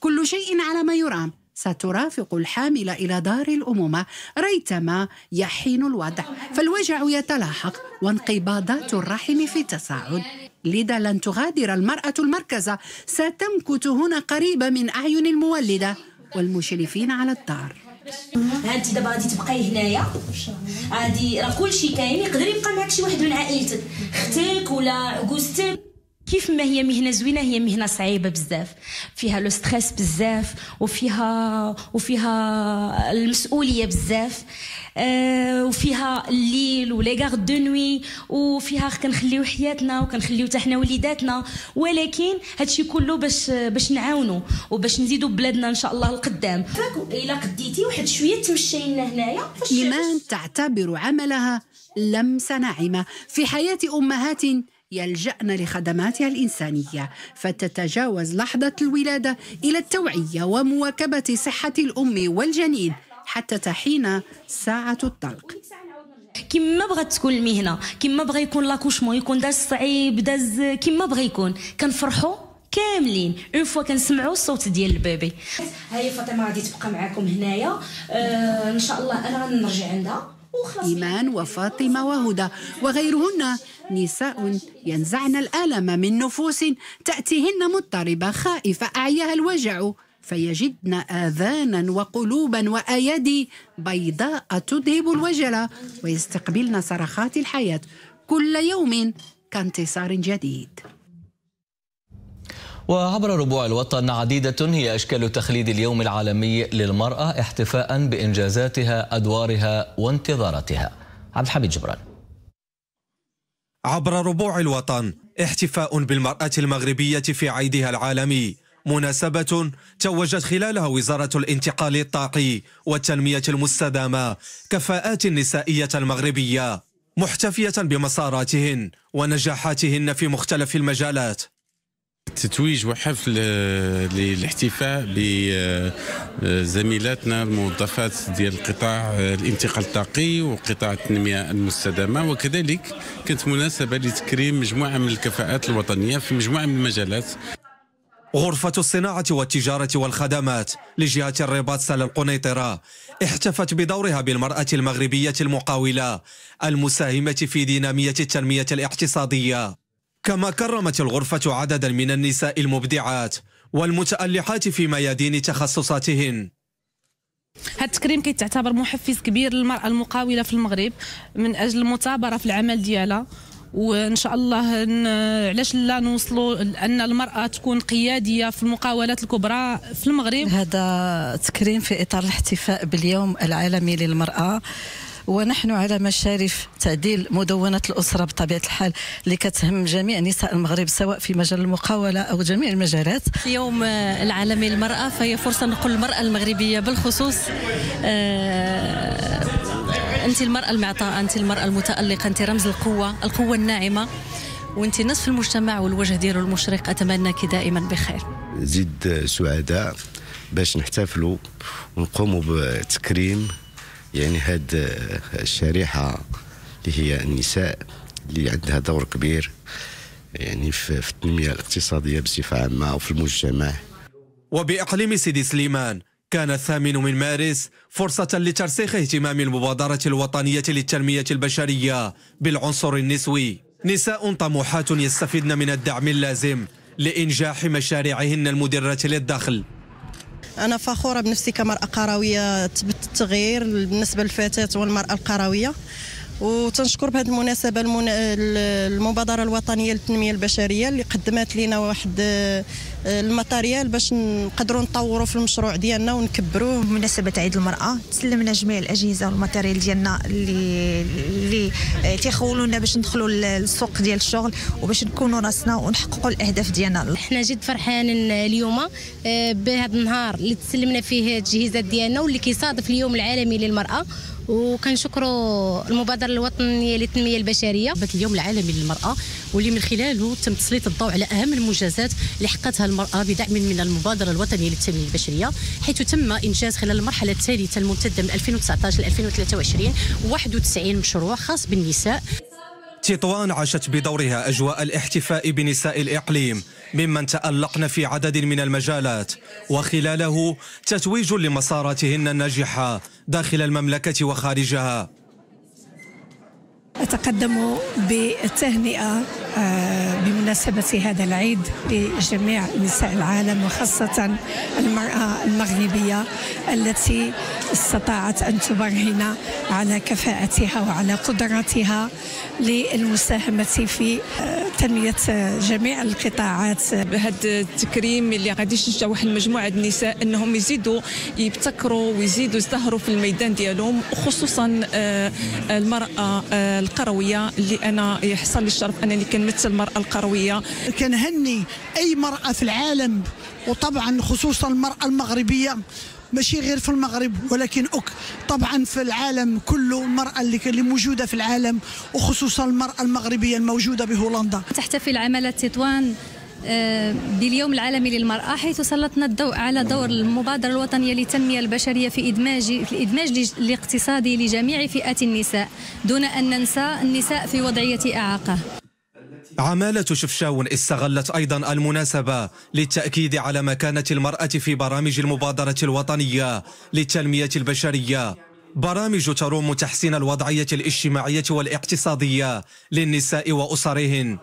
كل شيء على ما يرام. سترافق الحامل إلى دار الأمومة ريتما يحين الوضع، فالوجع يتلاحق وانقباضات الرحم في التصاعد، لذا لن تغادر المرأة المركز، ستمكث هنا قريبة من أعين المولدة والمشرفين على الدار. هانتي دابا غادي تبقاي هنايا، غادي راه كلشي كاين، يقدر يبقى معك شي واحد من عائلتك، اختك ولا جوزتك. كيف ما هي مهنه زوينه هي مهنه صعيبه بزاف، فيها لو ستريس بزاف وفيها وفيها المسؤوليه بزاف، أه وفيها الليل ولي غارد دو نوي، وفيها كنخليو حياتنا وكنخليو حتى حنا وليداتنا، ولكن هادشي كله باش باش نعاونوا وباش نزيدوا بلادنا ان شاء الله القدام. الا قديتي واحد شويه تمشي لنا هنايا. ايمان تعتبر عملها لمسه ناعمه في حياه امهات يلجأن لخدماتها الإنسانية، فتتجاوز لحظة الولادة إلى التوعية ومواكبة صحة الأم والجنين حتى تحين ساعة الطلق. كما بغات تكون المهنة، كما بغى يكون لاكوشمون، يكون داز صعيب داز كما بغى يكون، كنفرحوا كاملين اون فوا كنسمعوا الصوت ديال البيبي. ها هي فاطمة غادي تبقى معاكم هنايا، آه إن شاء الله أنا غنرجع عندها. إيمان وفاطمة وهدى وغيرهن نساء ينزعن الألم من نفوس تأتيهن مضطربة خائفة أعياها الوجع، فيجدن آذانا وقلوبا وأيادي بيضاء تذهب الوجل، ويستقبلن صرخات الحياة كل يوم كانتصار جديد. وعبر ربوع الوطن عديدة هي أشكال تخليد اليوم العالمي للمرأة احتفاء بإنجازاتها، أدوارها وانتظاراتها. عبد الحميد جبران. عبر ربوع الوطن احتفاء بالمرأة المغربية في عيدها العالمي، مناسبة توجت خلالها وزارة الانتقال الطاقي والتنمية المستدامة كفاءات النسائية المغربية، محتفية بمساراتهن ونجاحاتهن في مختلف المجالات. تتويج وحفل للاحتفاء بزميلاتنا الموظفات ديال قطاع الانتقال الطاقي وقطاع التنمية المستدامة، وكذلك كانت مناسبة لتكريم مجموعة من الكفاءات الوطنية في مجموعة من المجالات. غرفة الصناعة والتجارة والخدمات لجهة الرباط سلا القنيطرة احتفت بدورها بالمرأة المغربية المقاولة المساهمة في دينامية التنمية الاقتصادية، كما كرمت الغرفة عددا من النساء المبدعات والمتألقات في ميادين تخصصاتهن. هذا التكريم كيتعتبر محفز كبير للمرأة المقاولة في المغرب من أجل المثابرة في العمل ديالها، وإن شاء الله علاش لا نوصلوا أن المرأة تكون قيادية في المقاولات الكبرى في المغرب. هذا تكريم في إطار الاحتفاء باليوم العالمي للمرأة، ونحن على مشارف تعديل مدونة الأسرة بطبيعة الحال اللي كتهم جميع نساء المغرب سواء في مجال المقاولة أو جميع المجالات. اليوم العالمي للمرأة فهي فرصة نقول المرأة المغربية بالخصوص، أنت المرأة المعطاء، أنت المرأة المتألقة، أنت رمز القوة، القوة الناعمة، وأنت نصف المجتمع والوجه ديالو المشرق. أتمنىك دائما بخير. زيد سعداء باش نحتفلوا ونقوموا بتكريم يعني هاد الشريحة اللي هي النساء اللي عندها دور كبير يعني في التنمية الاقتصادية بصفة عامة وفي المجتمع. وبإقليم سيدي سليمان كان الثامن من مارس فرصة لترسيخ اهتمام المبادرة الوطنية للتنمية البشرية بالعنصر النسوي، نساء طموحات يستفدن من الدعم اللازم لإنجاح مشاريعهن المدرة للدخل. أنا فخورة بنفسي كمرأة قروية تبت التغيير بالنسبة للفتاة والمرأة القروية، وتنشكر بهذه المناسبه المبادره الوطنيه للتنميه البشريه اللي قدمت لنا واحد الماتيريال باش نقدروا نطوروا في المشروع ديالنا ونكبروه. بمناسبه عيد المراه تسلمنا جميع الاجهزه والماتيريال ديالنا اللي اللي تيخولونا باش ندخلوا للسوق ديال الشغل وباش نكونوا راسنا ونحققوا الاهداف ديالنا. حنا جد فرحانين اليوم بهذا النهار اللي تسلمنا فيه التجهيزات ديالنا واللي كيصادف اليوم العالمي للمراه، وكنشكروا المبادره الوطنيه للتنميه البشريه اليوم العالمي للمراه، واللي من خلاله تم تسليط الضوء على اهم المنجزات اللي حققتها المراه بدعم من المبادره الوطنيه للتنميه البشريه، حيث تم انجاز خلال المرحله الثالثه الممتده من ألفين وتسعطاش ل ألفين وثلاثة وعشرين واحد وتسعين مشروع خاص بالنساء. تطوان عاشت بدورها اجواء الاحتفاء بنساء الاقليم ممن تألقن في عدد من المجالات، وخلاله تتويج لمساراتهن الناجحة داخل المملكة وخارجها. أتقدم بالتهنئة بمناسبة هذا العيد لجميع نساء العالم وخاصة المرأة المغربية التي استطاعت أن تبرهن على كفاءتها وعلى قدرتها للمساهمة في تنمية جميع القطاعات. بهذا التكريم اللي غادي يشجع واحد المجموعة النساء أنهم يزيدوا يبتكروا ويزيدوا يزدهروا في الميدان ديالهم، وخصوصا المرأة القروية اللي أنا يحصل لي الشرف أنني كنمثل المرأة القروية. كنهني أي مرأة في العالم، وطبعا خصوصا المرأة المغربية، ماشي غير في المغرب ولكن أك طبعا في العالم كله. المرأة اللي, اللي موجودة في العالم وخصوصا المرأة المغربية الموجودة بهولندا. تحتفل عمالة تطوان باليوم العالمي للمرأة، حيث سلطنا الضوء على دور المبادرة الوطنية للتنمية البشرية في إدماج في الإدماج الاقتصادي لجميع فئات النساء دون أن ننسى النساء في وضعية إعاقة. عمالة شفشاون استغلت أيضا المناسبة للتأكيد على مكانة المرأة في برامج المبادرة الوطنية للتنمية البشرية، برامج تروم تحسين الوضعية الاجتماعية والاقتصادية للنساء وأسرهن.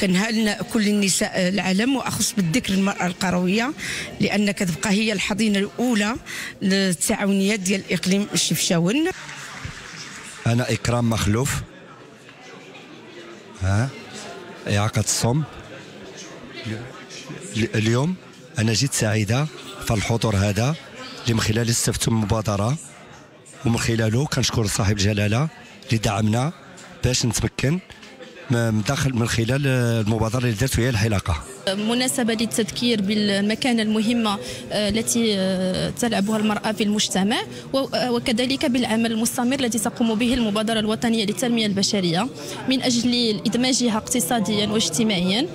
كنهالنا كل النساء العالم واخص بالذكر المراه القرويه، لان كتبقى هي الحضينه الاولى للتعاونيات ديال اقليم الشفشاون. انا اكرام مخلوف، ها اعاقه الصم. اليوم انا جيت سعيده في الحضور هذا اللي من خلاله استفدت من المبادره، ومن خلاله كنشكر صاحب الجلاله اللي دعمنا باش نتمكن من داخل من خلال المبادرة اللي دارت وهي الحلقة. مناسبة للتذكير بالمكانة المهمة التي تلعبها المرأة في المجتمع، وكذلك بالعمل المستمر الذي تقوم به المبادرة الوطنية للتنمية البشرية من أجل إدماجها اقتصاديا واجتماعيا.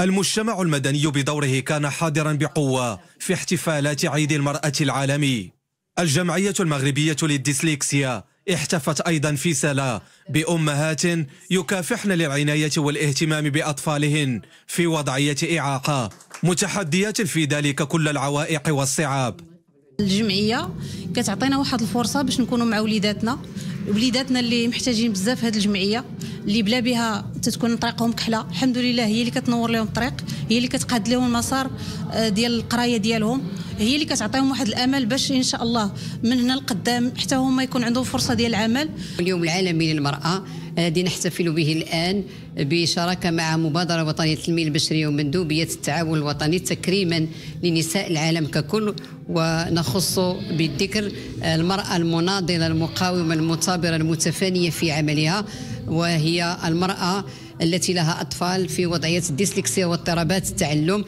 المجتمع المدني بدوره كان حاضرا بقوة في احتفالات عيد المرأة العالمي. الجمعية المغربية للديسليكسيا احتفت أيضا في سلا بأمهات يكافحن للعناية والاهتمام بأطفالهن في وضعية إعاقة، متحديات في ذلك كل العوائق والصعاب. الجمعية كتعطينا واحد الفرصة باش نكونوا مع وليداتنا، وليداتنا اللي محتاجين بزاف هذه الجمعية اللي بلا بها تتكون طريقهم كحلة. الحمد لله هي اللي كتنور لهم الطريق، هي اللي كتقاد لهم المسار ديال القراية ديالهم، هي اللي كتعطيهم واحد الامل باش ان شاء الله من هنا لقدام حتى هما يكون عندهم فرصه ديال العمل. اليوم العالمي للمراه الذي نحتفل به الان بشراكه مع مبادره وطنيه للتنميه البشريه ومندوبيه التعاون الوطني تكريما لنساء العالم ككل، ونخص بالذكر المراه المناضله المقاومه المثابره المتفانيه في عملها، وهي المراه التي لها اطفال في وضعيه الديسلكسيا واضطرابات التعلم.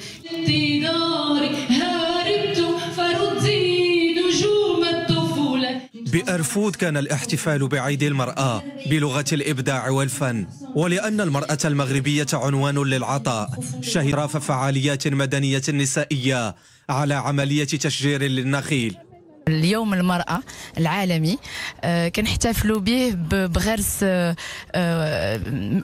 بأرفود كان الاحتفال بعيد المرأة بلغة الإبداع والفن، ولأن المرأة المغربية عنوان للعطاء شهد رأف فعاليات مدنية نسائية على عملية تشجير للنخيل. اليوم المرأة العالمي كنحتفلوا به بغرس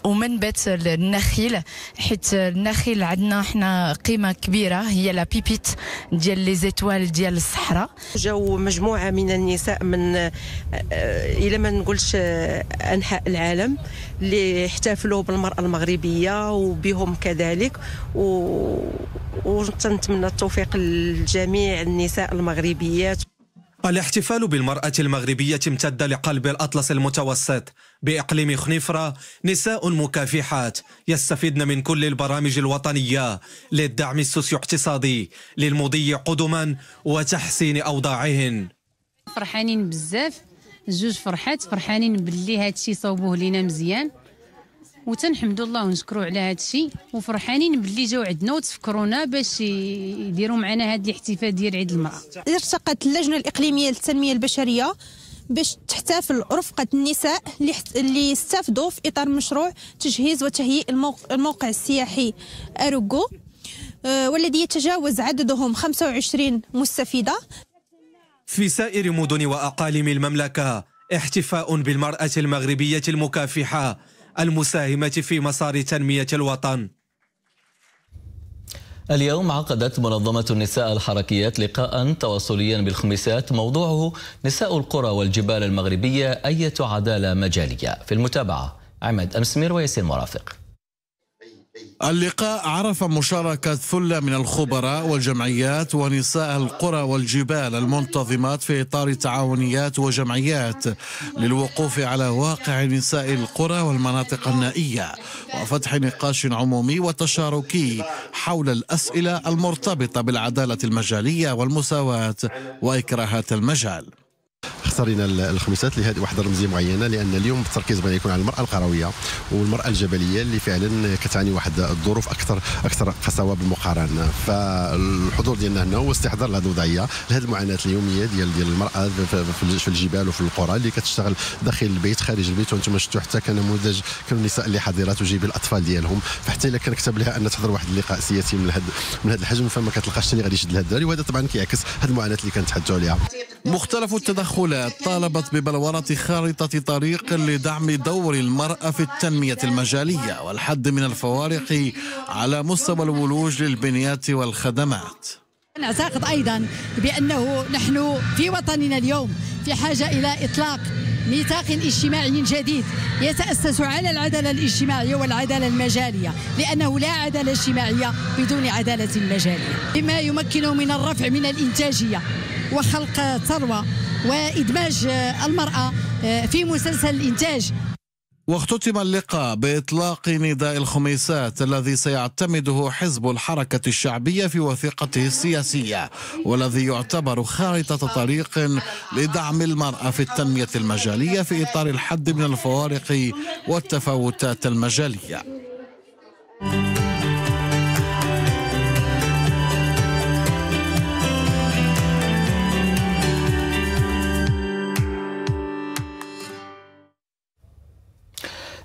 ومنبت النخيل، حيت النخيل عندنا حنا قيمة كبيرة، هي لا بيبيت ديال لي زيتوال ديال الصحراء. جاو مجموعة من النساء من إلا ما نقولش أنحاء العالم اللي احتفلوا بالمرأة المغربية وبهم كذلك، و وتنتمنى التوفيق لجميع النساء المغربيات. الاحتفال بالمرأة المغربية امتد لقلب الأطلس المتوسط بإقليم خنيفرة. نساء مكافحات يستفدن من كل البرامج الوطنية للدعم السوسيو اقتصادي للمضي قدما وتحسين أوضاعهن. فرحانين بزاف، جوج فرحات، فرحانين باللي هذا الشيء صوبوه لينا مزيان وتنحمدوا الله ونشكروا على هذا الشيء، وفرحانين باللي جاو عندنا وتفكرونا باش يديروا معنا هذا الاحتفال ديال عيد المرأة. ارتقت اللجنة الإقليمية للتنمية البشرية باش تحتفل رفقة النساء اللي استافدوا في إطار مشروع تجهيز وتهيئ الموقع السياحي أروكو والذي يتجاوز عددهم خمسة وعشرين مستفيدة. في سائر مدن وأقاليم المملكة احتفاء بالمرأة المغربية المكافحة المساهمة في مسار تنمية الوطن. اليوم عقدت منظمة النساء الحركيات لقاء تواصليا بالخميسات موضوعه نساء القرى والجبال المغربية أية عدالة مجالية. في المتابعة عماد أمسمير وياسين مرافق. اللقاء عرف مشاركة ثلة من الخبراء والجمعيات ونساء القرى والجبال المنتظمات في إطار تعاونيات وجمعيات للوقوف على واقع نساء القرى والمناطق النائية وفتح نقاش عمومي وتشاركي حول الأسئلة المرتبطة بالعدالة المجالية والمساواة وإكراهات المجال. اختارينا الخميسات لهذه واحدة رمزية معينة، لأن اليوم التركيز بغينا يكون على المرأة القروية والمرأة الجبلية اللي فعلا كتعاني واحد الظروف أكثر أكثر قساوة بالمقارنة. فالحضور ديالنا هنا هو استحضار لهذه الوضعية، لهذه المعاناة اليومية ديال ديال المرأة في الجبال وفي القرى اللي كتشتغل داخل البيت خارج البيت. وانتم شفتوا حتى كنموذج كانوا النساء اللي حاضرات وجايبين الأطفال ديالهم، فحتى إلا كنكتب لها أن تحضر واحد اللقاء سياسي من هذا من هذا الحجم فما كتلقاش اللي غادي يشد لها الدراري، وهذا طبعا كيعكس هذه المعاناة اللي كنتحدثوا عليها. مختلف التدخلات طالبت ببلورة خارطة طريق لدعم دور المرأة في التنمية المجالية والحد من الفوارق على مستوى الولوج للبنيات والخدمات. أنا أعتقد أيضا بأنه نحن في وطننا اليوم في حاجة إلى إطلاق ميثاق اجتماعي جديد يتأسس على العدالة الاجتماعية والعدالة المجالية، لأنه لا عدالة اجتماعية بدون عدالة مجالية، بما يمكن من الرفع من الإنتاجية وخلق ثروة وإدماج المرأة في مسلسل الإنتاج. واختتم اللقاء بإطلاق نداء الخميسات الذي سيعتمده حزب الحركة الشعبية في وثيقته السياسية والذي يعتبر خارطة طريق لدعم المرأة في التنمية المجالية في إطار الحد من الفوارق والتفاوتات المجالية.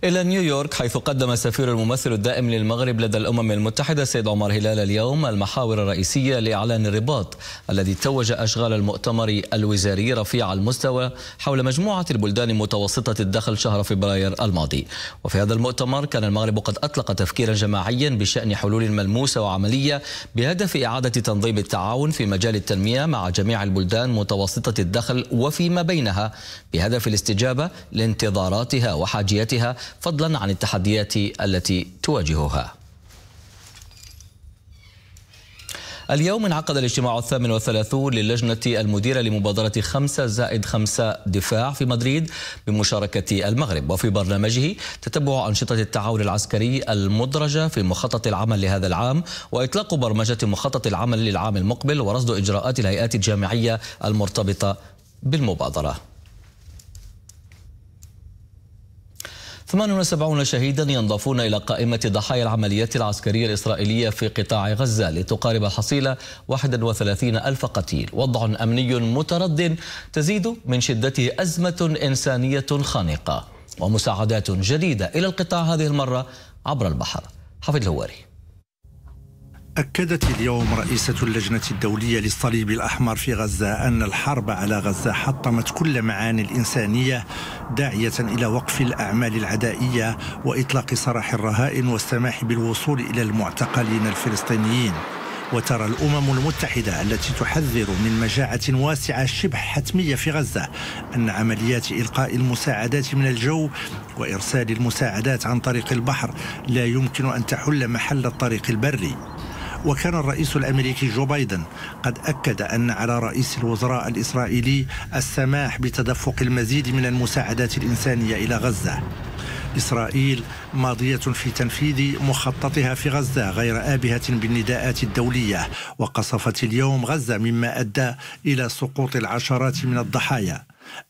إلى نيويورك حيث قدم سفير الممثل الدائم للمغرب لدى الأمم المتحدة السيد عمر هلال اليوم المحاور الرئيسية لإعلان الرباط الذي توج أشغال المؤتمر الوزاري رفيع المستوى حول مجموعة البلدان متوسطة الدخل شهر فبراير الماضي. وفي هذا المؤتمر كان المغرب قد أطلق تفكيرا جماعيا بشأن حلول ملموسة وعملية بهدف إعادة تنظيم التعاون في مجال التنمية مع جميع البلدان متوسطة الدخل وفيما بينها بهدف الاستجابة لانتظاراتها وحاجياتها، فضلا عن التحديات التي تواجهها. اليوم انعقد الاجتماع الثامن والثلاثون للجنة المديرة لمبادرة خمسة زائد خمسة دفاع في مدريد بمشاركة المغرب، وفي برنامجه تتبع أنشطة التعاون العسكري المدرجة في مخطط العمل لهذا العام وإطلاق برمجة مخطط العمل للعام المقبل ورصد إجراءات الهيئات الجامعية المرتبطة بالمبادرة. ثمانية وسبعين شهيدا ينضافون إلى قائمة ضحايا العمليات العسكرية الإسرائيلية في قطاع غزة لتقارب الحصيلة واحد وثلاثين ألف قتيل. وضع أمني متردد تزيد من شدته أزمة إنسانية خانقة ومساعدات جديدة إلى القطاع هذه المرة عبر البحر. حفيظ الهواري. أكدت اليوم رئيسة اللجنة الدولية للصليب الأحمر في غزة أن الحرب على غزة حطمت كل معاني الإنسانية، داعية إلى وقف الأعمال العدائية وإطلاق سراح الرهائن والسماح بالوصول إلى المعتقلين الفلسطينيين. وترى الأمم المتحدة التي تحذر من مجاعة واسعة شبه حتمية في غزة أن عمليات إلقاء المساعدات من الجو وإرسال المساعدات عن طريق البحر لا يمكن أن تحل محل الطريق البري. وكان الرئيس الأمريكي جو بايدن قد أكد أن على رئيس الوزراء الإسرائيلي السماح بتدفق المزيد من المساعدات الإنسانية إلى غزة. إسرائيل ماضية في تنفيذ مخططها في غزة غير آبهة بالنداءات الدولية، وقصفت اليوم غزة مما أدى إلى سقوط العشرات من الضحايا.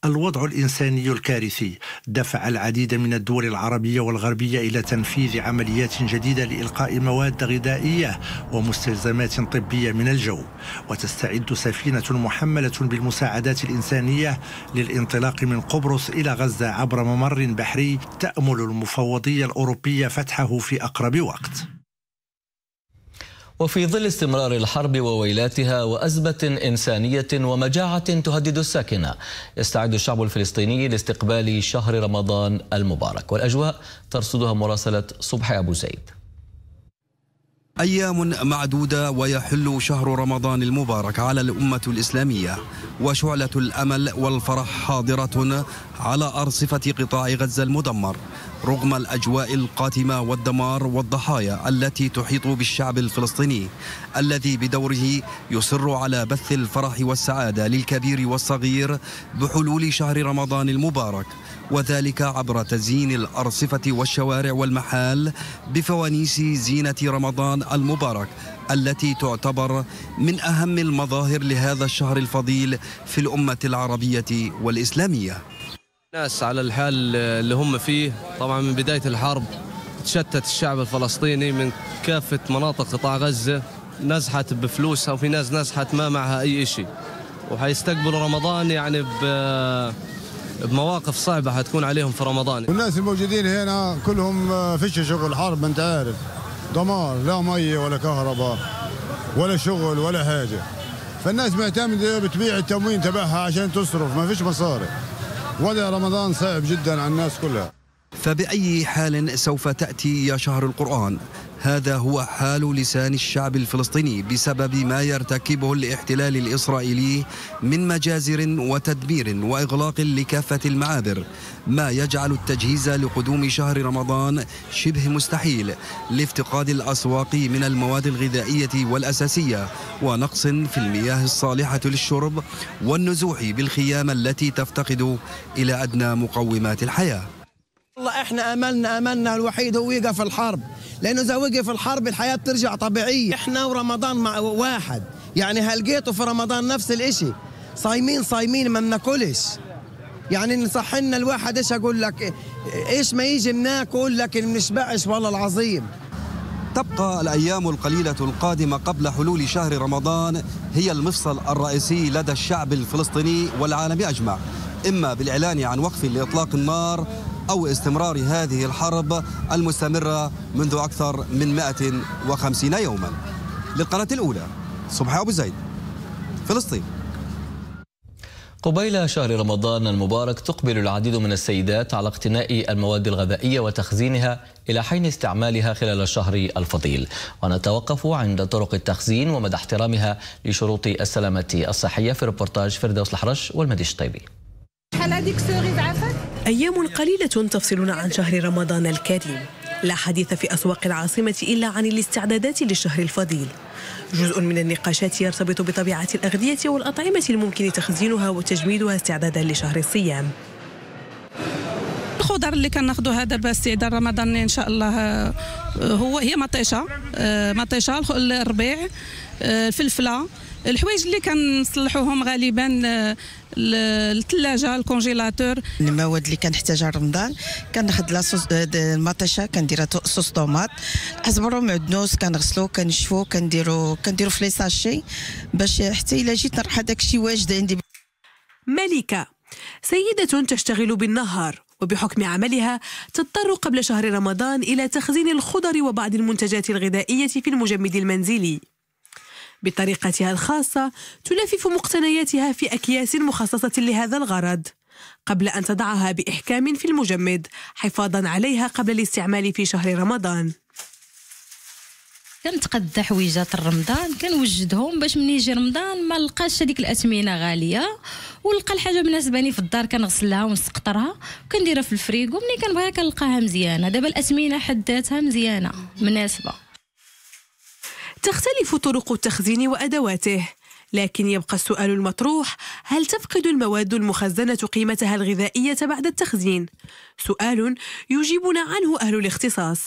الوضع الإنساني الكارثي دفع العديد من الدول العربية والغربية إلى تنفيذ عمليات جديدة لإلقاء مواد غذائية ومستلزمات طبية من الجو، وتستعد سفينة محملة بالمساعدات الإنسانية للانطلاق من قبرص إلى غزة عبر ممر بحري تأمل المفوضية الأوروبية فتحه في أقرب وقت. وفي ظل استمرار الحرب وويلاتها وأزمة إنسانية ومجاعة تهدد الساكنة، يستعد الشعب الفلسطيني لاستقبال شهر رمضان المبارك، والأجواء ترصدها مراسلة صبح أبو زيد. أيام معدودة ويحل شهر رمضان المبارك على الأمة الإسلامية، وشعلة الأمل والفرح حاضرة على أرصفة قطاع غزة المدمر رغم الأجواء القاتمة والدمار والضحايا التي تحيط بالشعب الفلسطيني الذي بدوره يصر على بث الفرح والسعادة للكبير والصغير بحلول شهر رمضان المبارك، وذلك عبر تزيين الأرصفة والشوارع والمحال بفوانيس زينة رمضان المبارك التي تعتبر من أهم المظاهر لهذا الشهر الفضيل في الأمة العربية والإسلامية. الناس على الحال اللي هم فيه طبعا من بداية الحرب تشتت الشعب الفلسطيني من كافة مناطق قطاع غزة، نزحت بفلوسها وفي ناس نزحت ما معها أي شيء، وحيستقبلوا رمضان يعني ب بمواقف صعبة حتكون عليهم في رمضان. والناس الموجودين هنا كلهم فيش شغل، حرب انت عارف، دمار، لا مية ولا كهرباء ولا شغل ولا حاجة، فالناس معتمدة بتبيع التموين تبعها عشان تصرف، ما فيش مصاري، وضع رمضان صعب جدا على الناس كلها. فبأي حال سوف تأتي يا شهر القرآن؟ هذا هو حال لسان الشعب الفلسطيني بسبب ما يرتكبه الاحتلال الإسرائيلي من مجازر وتدمير وإغلاق لكافة المعابر، ما يجعل التجهيز لقدوم شهر رمضان شبه مستحيل لافتقاد الأسواق من المواد الغذائية والأساسية ونقص في المياه الصالحة للشرب والنزوح بالخيام التي تفتقد إلى أدنى مقومات الحياة. والله احنا املنا املنا الوحيد هو يقف الحرب، لانه اذا وقف الحرب الحياه بترجع طبيعيه، احنا ورمضان مع واحد، يعني هلقيته في رمضان نفس الاشي، صايمين صايمين ما بناكلش، يعني نصحنا الواحد ايش اقول لك، ايش ما يجي بناكل لكن ما بنشبعش والله العظيم. تبقى الأيام القليلة القادمة قبل حلول شهر رمضان هي المفصل الرئيسي لدى الشعب الفلسطيني والعالم أجمع، إما بالإعلان عن وقف لإطلاق النار أو استمرار هذه الحرب المستمرة منذ أكثر من مئة وخمسين يوما. للقناة الأولى صبح أبو زيد، فلسطين. قبيل شهر رمضان المبارك تقبل العديد من السيدات على اقتناء المواد الغذائية وتخزينها إلى حين استعمالها خلال الشهر الفضيل، ونتوقف عند طرق التخزين ومدى احترامها لشروط السلامة الصحية في ريبورتاج فردوس الحرش والمديش الطيبي. أيام قليلة تفصلنا عن شهر رمضان الكريم، لا حديث في أسواق العاصمة إلا عن الاستعدادات للشهر الفضيل. جزء من النقاشات يرتبط بطبيعة الأغذية والأطعمة الممكن تخزينها وتجميدها استعدادا لشهر الصيام. الخضر اللي كان ناخده هذا باستعداد رمضان إن شاء الله هو هي مطيشة، مطيشة الربيع، الفلفلة، الحوايج اللي كنصلحوهم غالبا الثلاجه الكونجيلاتور. المواد اللي كنحتاجها رمضان كناخذ لا صوص المطيشه، كنديرها صوص طوماط، ازبرو، معدنوس، كنغسلو كنشفو، كنديرو كنديرو في لي ساشي باش حتى الا جيت نربح هذاك الشيء واجد عندي. ملكه سيده تشتغل بالنهار وبحكم عملها تضطر قبل شهر رمضان الى تخزين الخضر وبعض المنتجات الغذائيه في المجمد المنزلي. بطريقتها الخاصة تلفف مقتنياتها في أكياس مخصصة لهذا الغرض قبل أن تضعها بإحكام في المجمد حفاظا عليها قبل الاستعمال في شهر رمضان. كنتقد حويجات رمضان كنوجدهم باش من يجي رمضان ما نلقاش هذيك الأثمنة غالية، ونلقى الحاجة مناسباني في الدار كنغسلها ونسقطرها وكنديرها في الفريغو، ومني كنبغيها كنلقاها مزيانة. دابا الأثمنة حد ذاتها مزيانة مناسبة. تختلف طرق التخزين وأدواته، لكن يبقى السؤال المطروح: هل تفقد المواد المخزنة قيمتها الغذائية بعد التخزين؟ سؤال يجيبنا عنه أهل الاختصاص.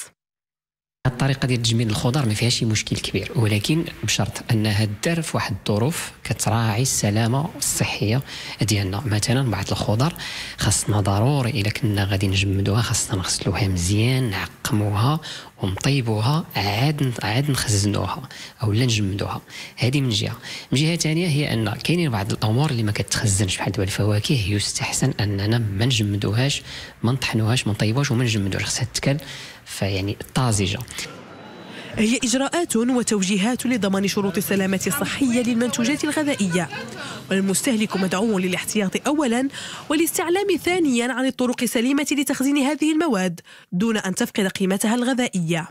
الطريقة ديال تجميد الخضر ما فيهاش شي مشكل كبير، ولكن بشرط انها دار في واحد الظروف كتراعي السلامه الصحيه ديالنا. مثلا بعض الخضر خاصنا ضروري الا كنا غادي نجمدوها خاصنا نغسلوها مزيان، نعقموها ونطيبوها عاد عاد نخزنوها اولا نجمدوها. هذه من جهه. من جهه ثانيه هي ان كاينين بعض الامور اللي ما كتخزنش بحال دابا الفواكه، يستحسن اننا ما نجمدوهاش، ما نطحنوهاش، ما نطيبوهاش وما نجمدوهاش، خصها تتكل فيعني طازجه. هي إجراءات وتوجيهات لضمان شروط السلامة الصحية للمنتوجات الغذائية، والمستهلك مدعو للاحتياط أولا والاستعلام ثانيا عن الطرق السليمة لتخزين هذه المواد دون أن تفقد قيمتها الغذائية.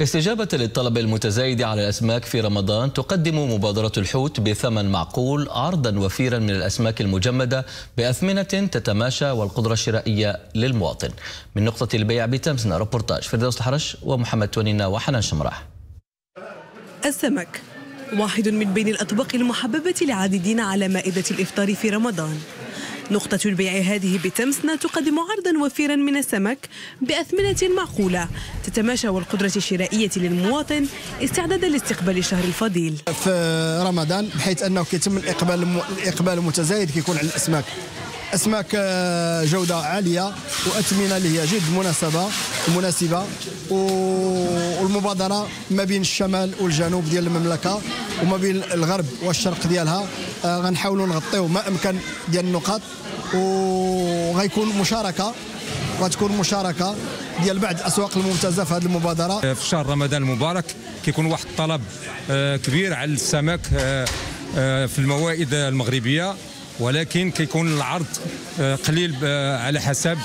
استجابة للطلب المتزايد على الأسماك في رمضان، تقدم مبادرة الحوت بثمن معقول عرضا وفيرا من الأسماك المجمدة بأثمنة تتماشى والقدرة الشرائية للمواطن. من نقطة البيع بتمسنا، ريبورتاج فردوس الحرش ومحمد تونينا وحنان شمراح. السمك واحد من بين الأطباق المحببة للعديدين على مائدة الإفطار في رمضان. نقطة البيع هذه بتمسنا تقدم عرضا وفيرا من السمك بأثمنة معقولة تتماشى والقدرة الشرائية للمواطن استعدادا لاستقبال الشهر الفضيل. في رمضان بحيث أنه كيتم الإقبال الإقبال المتزايد كيكون على الأسماك، أسماك جودة عالية وأثمنة اللي هي جد مناسبة مناسبة والمبادرة ما بين الشمال والجنوب ديال المملكة وما بين الغرب والشرق ديالها غنحاولوا نغطيو ما أمكن ديال النقاط، وغيكون مشاركة غتكون مشاركة ديال بعض الأسواق الممتازة في هذه المبادرة. في شهر رمضان المبارك كيكون واحد الطلب كبير على السمك في الموائد المغربية، ولكن كيكون العرض قليل على حسب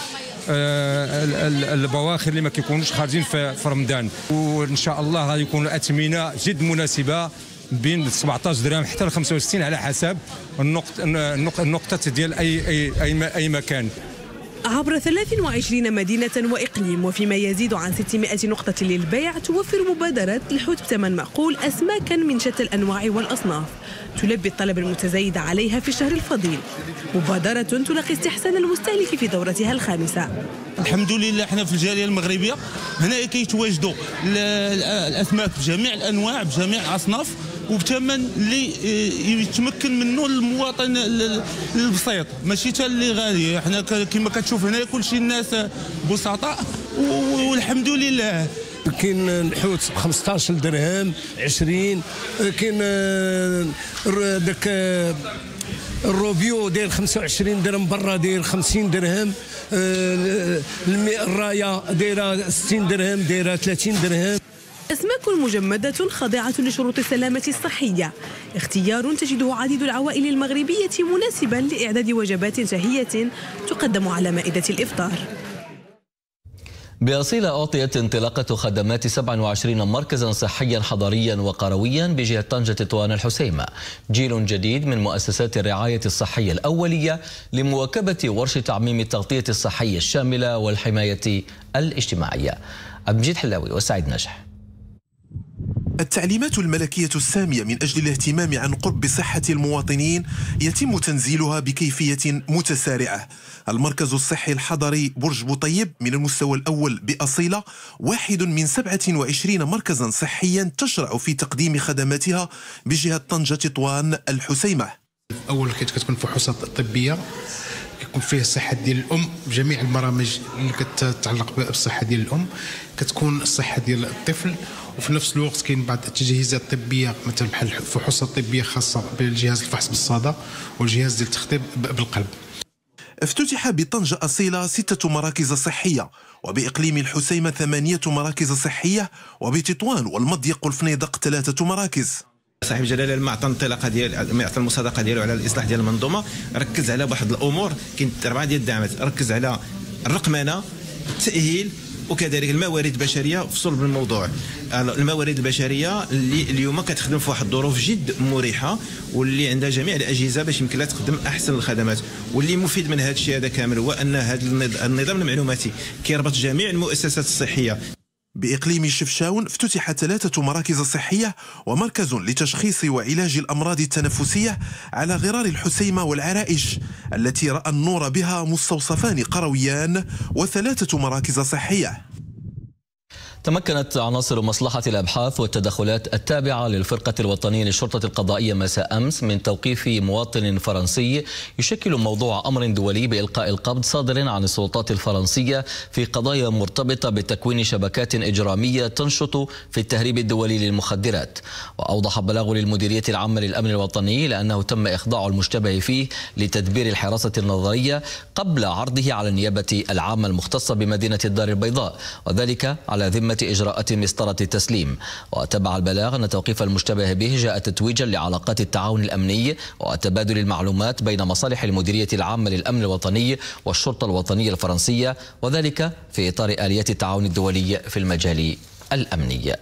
البواخر اللي ما كيكونوش خارجين في رمضان. وان شاء الله غيكون الاثمنه جد مناسبه بين سبعطاش درهم حتى ل خمسة وستين على حسب النقطه النقطه ديال اي اي اي مكان. عبر ثلاث وعشرين مدينة وإقليم وفيما يزيد عن ستمائة نقطة للبيع، توفر مبادرة الحوت بثمن معقول أسماكا من شتى الأنواع والأصناف تلبي الطلب المتزايد عليها في الشهر الفضيل. مبادرة تلقي استحسان المستهلك في دورتها الخامسة. الحمد لله حنا في الجالية المغربية هنا كيتواجدوا الأسماك بجميع الأنواع بجميع الأصناف وبثمن اللي يتمكن منه المواطن البسيط، ماشي حتى اللي غالي. حنا كما كتشوف هنا كلشي الناس بسطاء والحمد لله. كاين الحوت خمسطاش درهم، عشرين، كاين داك الروبيو داير خمسة وعشرين درهم، برا داير خمسين درهم، الماء الرايه دايره ستين درهم، دايره ثلاثين درهم. الأسماك مجمدة خاضعة لشروط السلامة الصحية، اختيار تجده عديد العوائل المغربية مناسبا لإعداد وجبات شهية تقدم على مائدة الإفطار. بأصيلة أعطيت انطلاقة خدمات سبعة وعشرين مركزا صحيا حضريا وقرويا بجهة طنجة تطوان الحسيمة جيل جديد من مؤسسات الرعاية الصحية الأولية لمواكبة ورش تعميم التغطية الصحية الشاملة والحماية الاجتماعية. أبجد حلاوي وسعيد نجح. التعليمات الملكية السامية من أجل الاهتمام عن قرب صحة المواطنين يتم تنزيلها بكيفية متسارعة. المركز الصحي الحضري برج بطيب من المستوى الأول بأصيلة واحد من سبعة وعشرين مركزا صحيا تشرع في تقديم خدماتها بجهة طنجة تطوان الحسيمة. أول حيت كتكون فحوصات طبية كيكون فيه الصحة ديال الأم، جميع البرامج اللي كتتعلق بالصحة ديال الأم، كتكون الصحة ديال الطفل، وفي نفس الوقت كاين بعض التجهيزات الطبيه مثل بحال الفحوصات الطبيه خاصه بالجهاز الفحص بالصدى والجهاز ديال التخطيب بالقلب. افتتح بطنجه اصيله سته مراكز صحيه، وباقليم الحسيمه ثمانيه مراكز صحيه، وبتطوان والمضيق والفنيدق ثلاثه مراكز. صاحب الجلاله لما عطى الانطلاقه ديال ما عطى المصادقه ديالو على الاصلاح ديال المنظومه ركز على واحد الامور، كاين اربعه ديال الدعمات، ركز على الرقمنه، التاهيل، وكذلك الموارد البشريه في صلب الموضوع. الموارد البشريه اللي اليوم كتخدم في واحد الظروف جد مريحه واللي عندها جميع الاجهزه باش يمكن لها تقدم احسن الخدمات، واللي مفيد من هذا الشيء هذا كامل هو ان هذا النظام المعلوماتي كيربط جميع المؤسسات الصحيه. بإقليم شفشاون افتتح ثلاثة مراكز صحية ومركز لتشخيص وعلاج الأمراض التنفسية على غرار الحسيمة والعرائش التي رأى النور بها مستوصفان قرويان وثلاثة مراكز صحية. تمكنت عناصر مصلحة الأبحاث والتدخلات التابعة للفرقة الوطنية للشرطة القضائية مساء أمس من توقيف مواطن فرنسي يشكل موضوع أمر دولي بإلقاء القبض صادر عن السلطات الفرنسية في قضايا مرتبطة بتكوين شبكات إجرامية تنشط في التهريب الدولي للمخدرات. وأوضح بلاغ للمديرية العامة للأمن الوطني لأنه تم إخضاع المشتبه فيه لتدبير الحراسة النظرية قبل عرضه على النيابة العامة المختصة بمدينة الدار البيضاء، وذلك على ذمة إجراءات مسطرة التسليم. وتبع البلاغ أن توقيف المشتبه به جاء تتويجا لعلاقات التعاون الأمني وتبادل المعلومات بين مصالح المديرية العامة للأمن الوطني والشرطة الوطنية الفرنسية، وذلك في إطار آليات التعاون الدولي في المجال الأمني.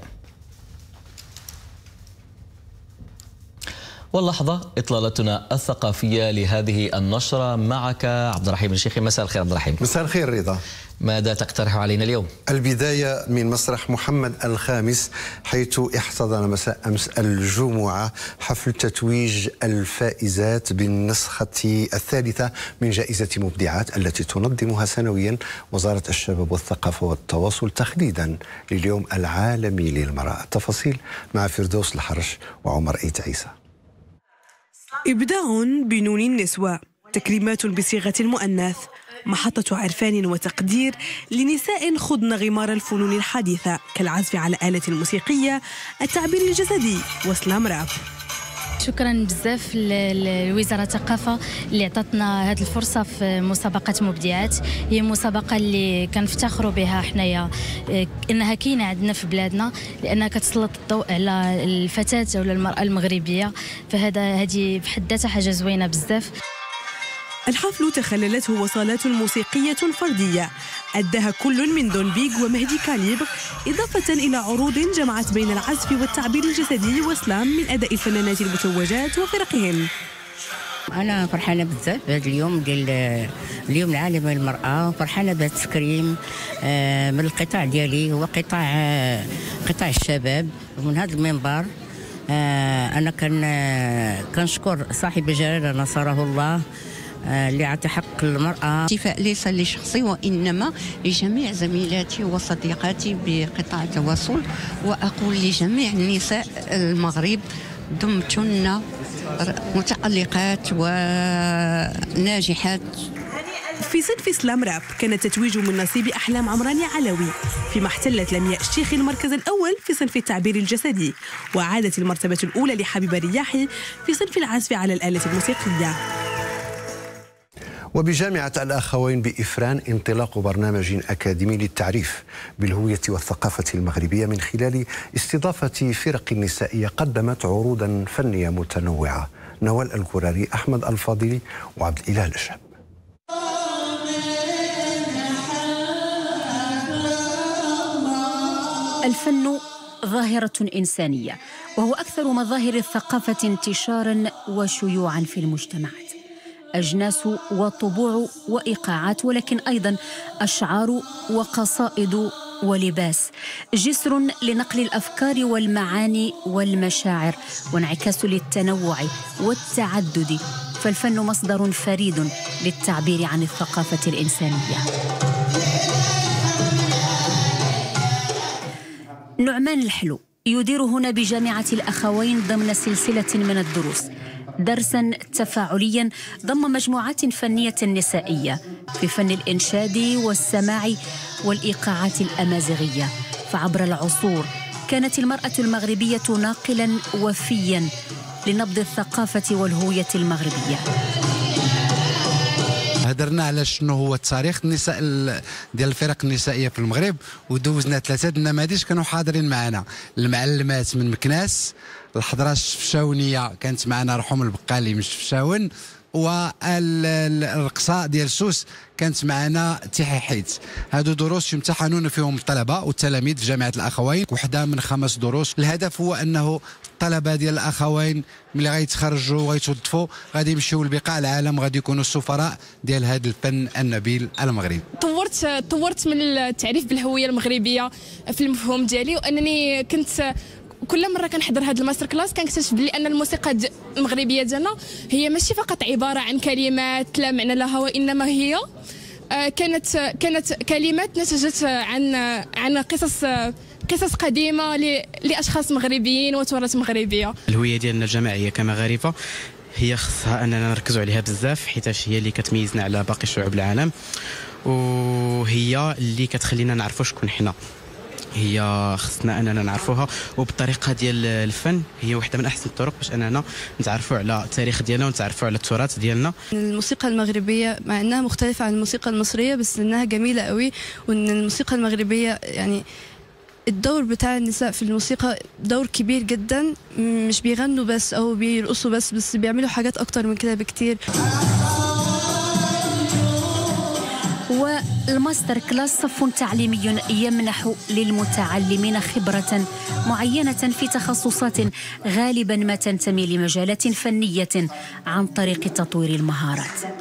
واللحظة إطلالتنا الثقافية لهذه النشرة معك عبد الرحيم الشيخي. مساء الخير عبد الرحيم. مساء الخير رضا. ماذا تقترح علينا اليوم؟ البداية من مسرح محمد الخامس، حيث احتضن مساء أمس الجمعة حفل تتويج الفائزات بالنسخة الثالثة من جائزة مبدعات التي تنظمها سنويا وزارة الشباب والثقافة والتواصل تخليدا لليوم العالمي للمرأة. التفاصيل مع فردوس الحرش وعمر أيت عيسى. إبداع بنون النسوة، تكريمات بصيغة المؤنث، محطة عرفان وتقدير لنساء خضن غمار الفنون الحديثة كالعزف على آلة موسيقية، التعبير الجسدي وسلام راب. شكرا بزاف لوزارة الثقافة اللي عطاتنا هذه الفرصة في مسابقة مبدعات. هي مسابقة اللي كنفتخروا بها حنايا انها كاينة عندنا في بلادنا، لانها كتسلط الضوء على الفتاة ولا المرأة المغربية، فهذا هذه بحد ذاتها حاجة زوينة بزاف. الحفل تخللته وصلات موسيقية فردية أداها كل من دون بيغ ومهدي كاليبر، إضافة إلى عروض جمعت بين العزف والتعبير الجسدي وسلام من أداء الفنانات المتوجات وفرقهم. أنا فرحانة بزاف بهذا اليوم ديال اليوم العالمي للمرأة، وفرحانة بهذا التكريم من القطاع ديالي هو قطاع قطاع الشباب. ومن هذا المنبر أنا كان كنشكر صاحب الجلالة نصره الله اللي عطى حق المرأة. احتفاء ليس لشخصي وإنما لجميع زميلاتي وصديقاتي بقطاع التواصل، وأقول لجميع النساء المغرب دمتن متألقات وناجحات. في صنف سلام راب كان التتويج من نصيب أحلام عمراني علوي، فيما احتلت لمياء الشيخي المركز الأول في صنف التعبير الجسدي، وعادت المرتبة الأولى لحبيبة رياحي في صنف العزف على الآلة الموسيقية. وبجامعة الأخوين بإفران انطلاق برنامج أكاديمي للتعريف بالهوية والثقافة المغربية من خلال استضافة فرق نسائية قدمت عروضا فنية متنوعة. نوال الكراري، أحمد الفاضلي، وعبد الإله الشاب. الفن ظاهرة إنسانية، وهو أكثر مظاهر الثقافة انتشارا وشيوعا في المجتمعات. أجناس وطبوع وإيقاعات، ولكن أيضا أشعار وقصائد ولباس، جسر لنقل الأفكار والمعاني والمشاعر وانعكاس للتنوع والتعدد. فالفن مصدر فريد للتعبير عن الثقافة الإنسانية. نعمان الحلو يدير هنا بجامعة الأخوين ضمن سلسلة من الدروس درسا تفاعليا ضم مجموعات فنية نسائية في فن الإنشاد والسماع والإيقاعات الأمازيغية. فعبر العصور كانت المرأة المغربية ناقلا وفيا لنبض الثقافة والهوية المغربية. هدرنا على شنو هو التاريخ النساء ديال الفرق النسائيه في المغرب، ودوزنا ثلاثه النماذج كانوا حاضرين معنا، المعلمات من مكناس، الحضره الشفشاونيه كانت معنا رحوم البقالي من شفشاون، والرقصه ديال سوس كانت معنا تحيحيت. هادو دروس يمتحنون فيهم الطلبه والتلاميذ في جامعه الاخوين، وحده من خمس دروس. الهدف هو انه الطلبه ديال الاخوين ملي غيتخرجوا وغيتوظفوا غادي يمشيو لبقاع العالم، غادي يكونوا السفراء ديال هذا الفن النبيل المغربي. طورت طورت من التعريف بالهويه المغربيه في المفهوم ديالي، وانني كنت كل مره كنحضر هذا الماستر كلاس كنكتشف بلي ان الموسيقى المغربيه ديالنا هي ماشي فقط عباره عن كلمات لا معنى لها، وانما هي كانت كانت كلمات نتجت عن عن قصص قصص قديمه لاشخاص مغربيين وتراث مغربيه. الهويه ديالنا الجماعيه كمغاربه هي خصها اننا نركزوا عليها بزاف، حيتاش هي اللي كتميزنا على باقي شعوب العالم، وهي اللي كتخلينا نعرفوا شكون حنا. هي خصنا اننا نعرفوها، وبالطريقه ديال الفن هي واحده من احسن الطرق باش اننا نتعرفوا على التاريخ ديالنا ونتعرفوا على التراث ديالنا. الموسيقى المغربيه مع انها مختلفه عن الموسيقى المصريه بس انها جميله قوي، وان الموسيقى المغربيه يعني الدور بتاع النساء في الموسيقى دور كبير جدا، مش بيغنوا بس او بيرقصوا بس بس بيعملوا حاجات اكتر من كده بكتير. والماستر كلاس صف تعليمي يمنح للمتعلمين خبرة معينة في تخصصات غالبا ما تنتمي لمجالات فنية عن طريق تطوير المهارات.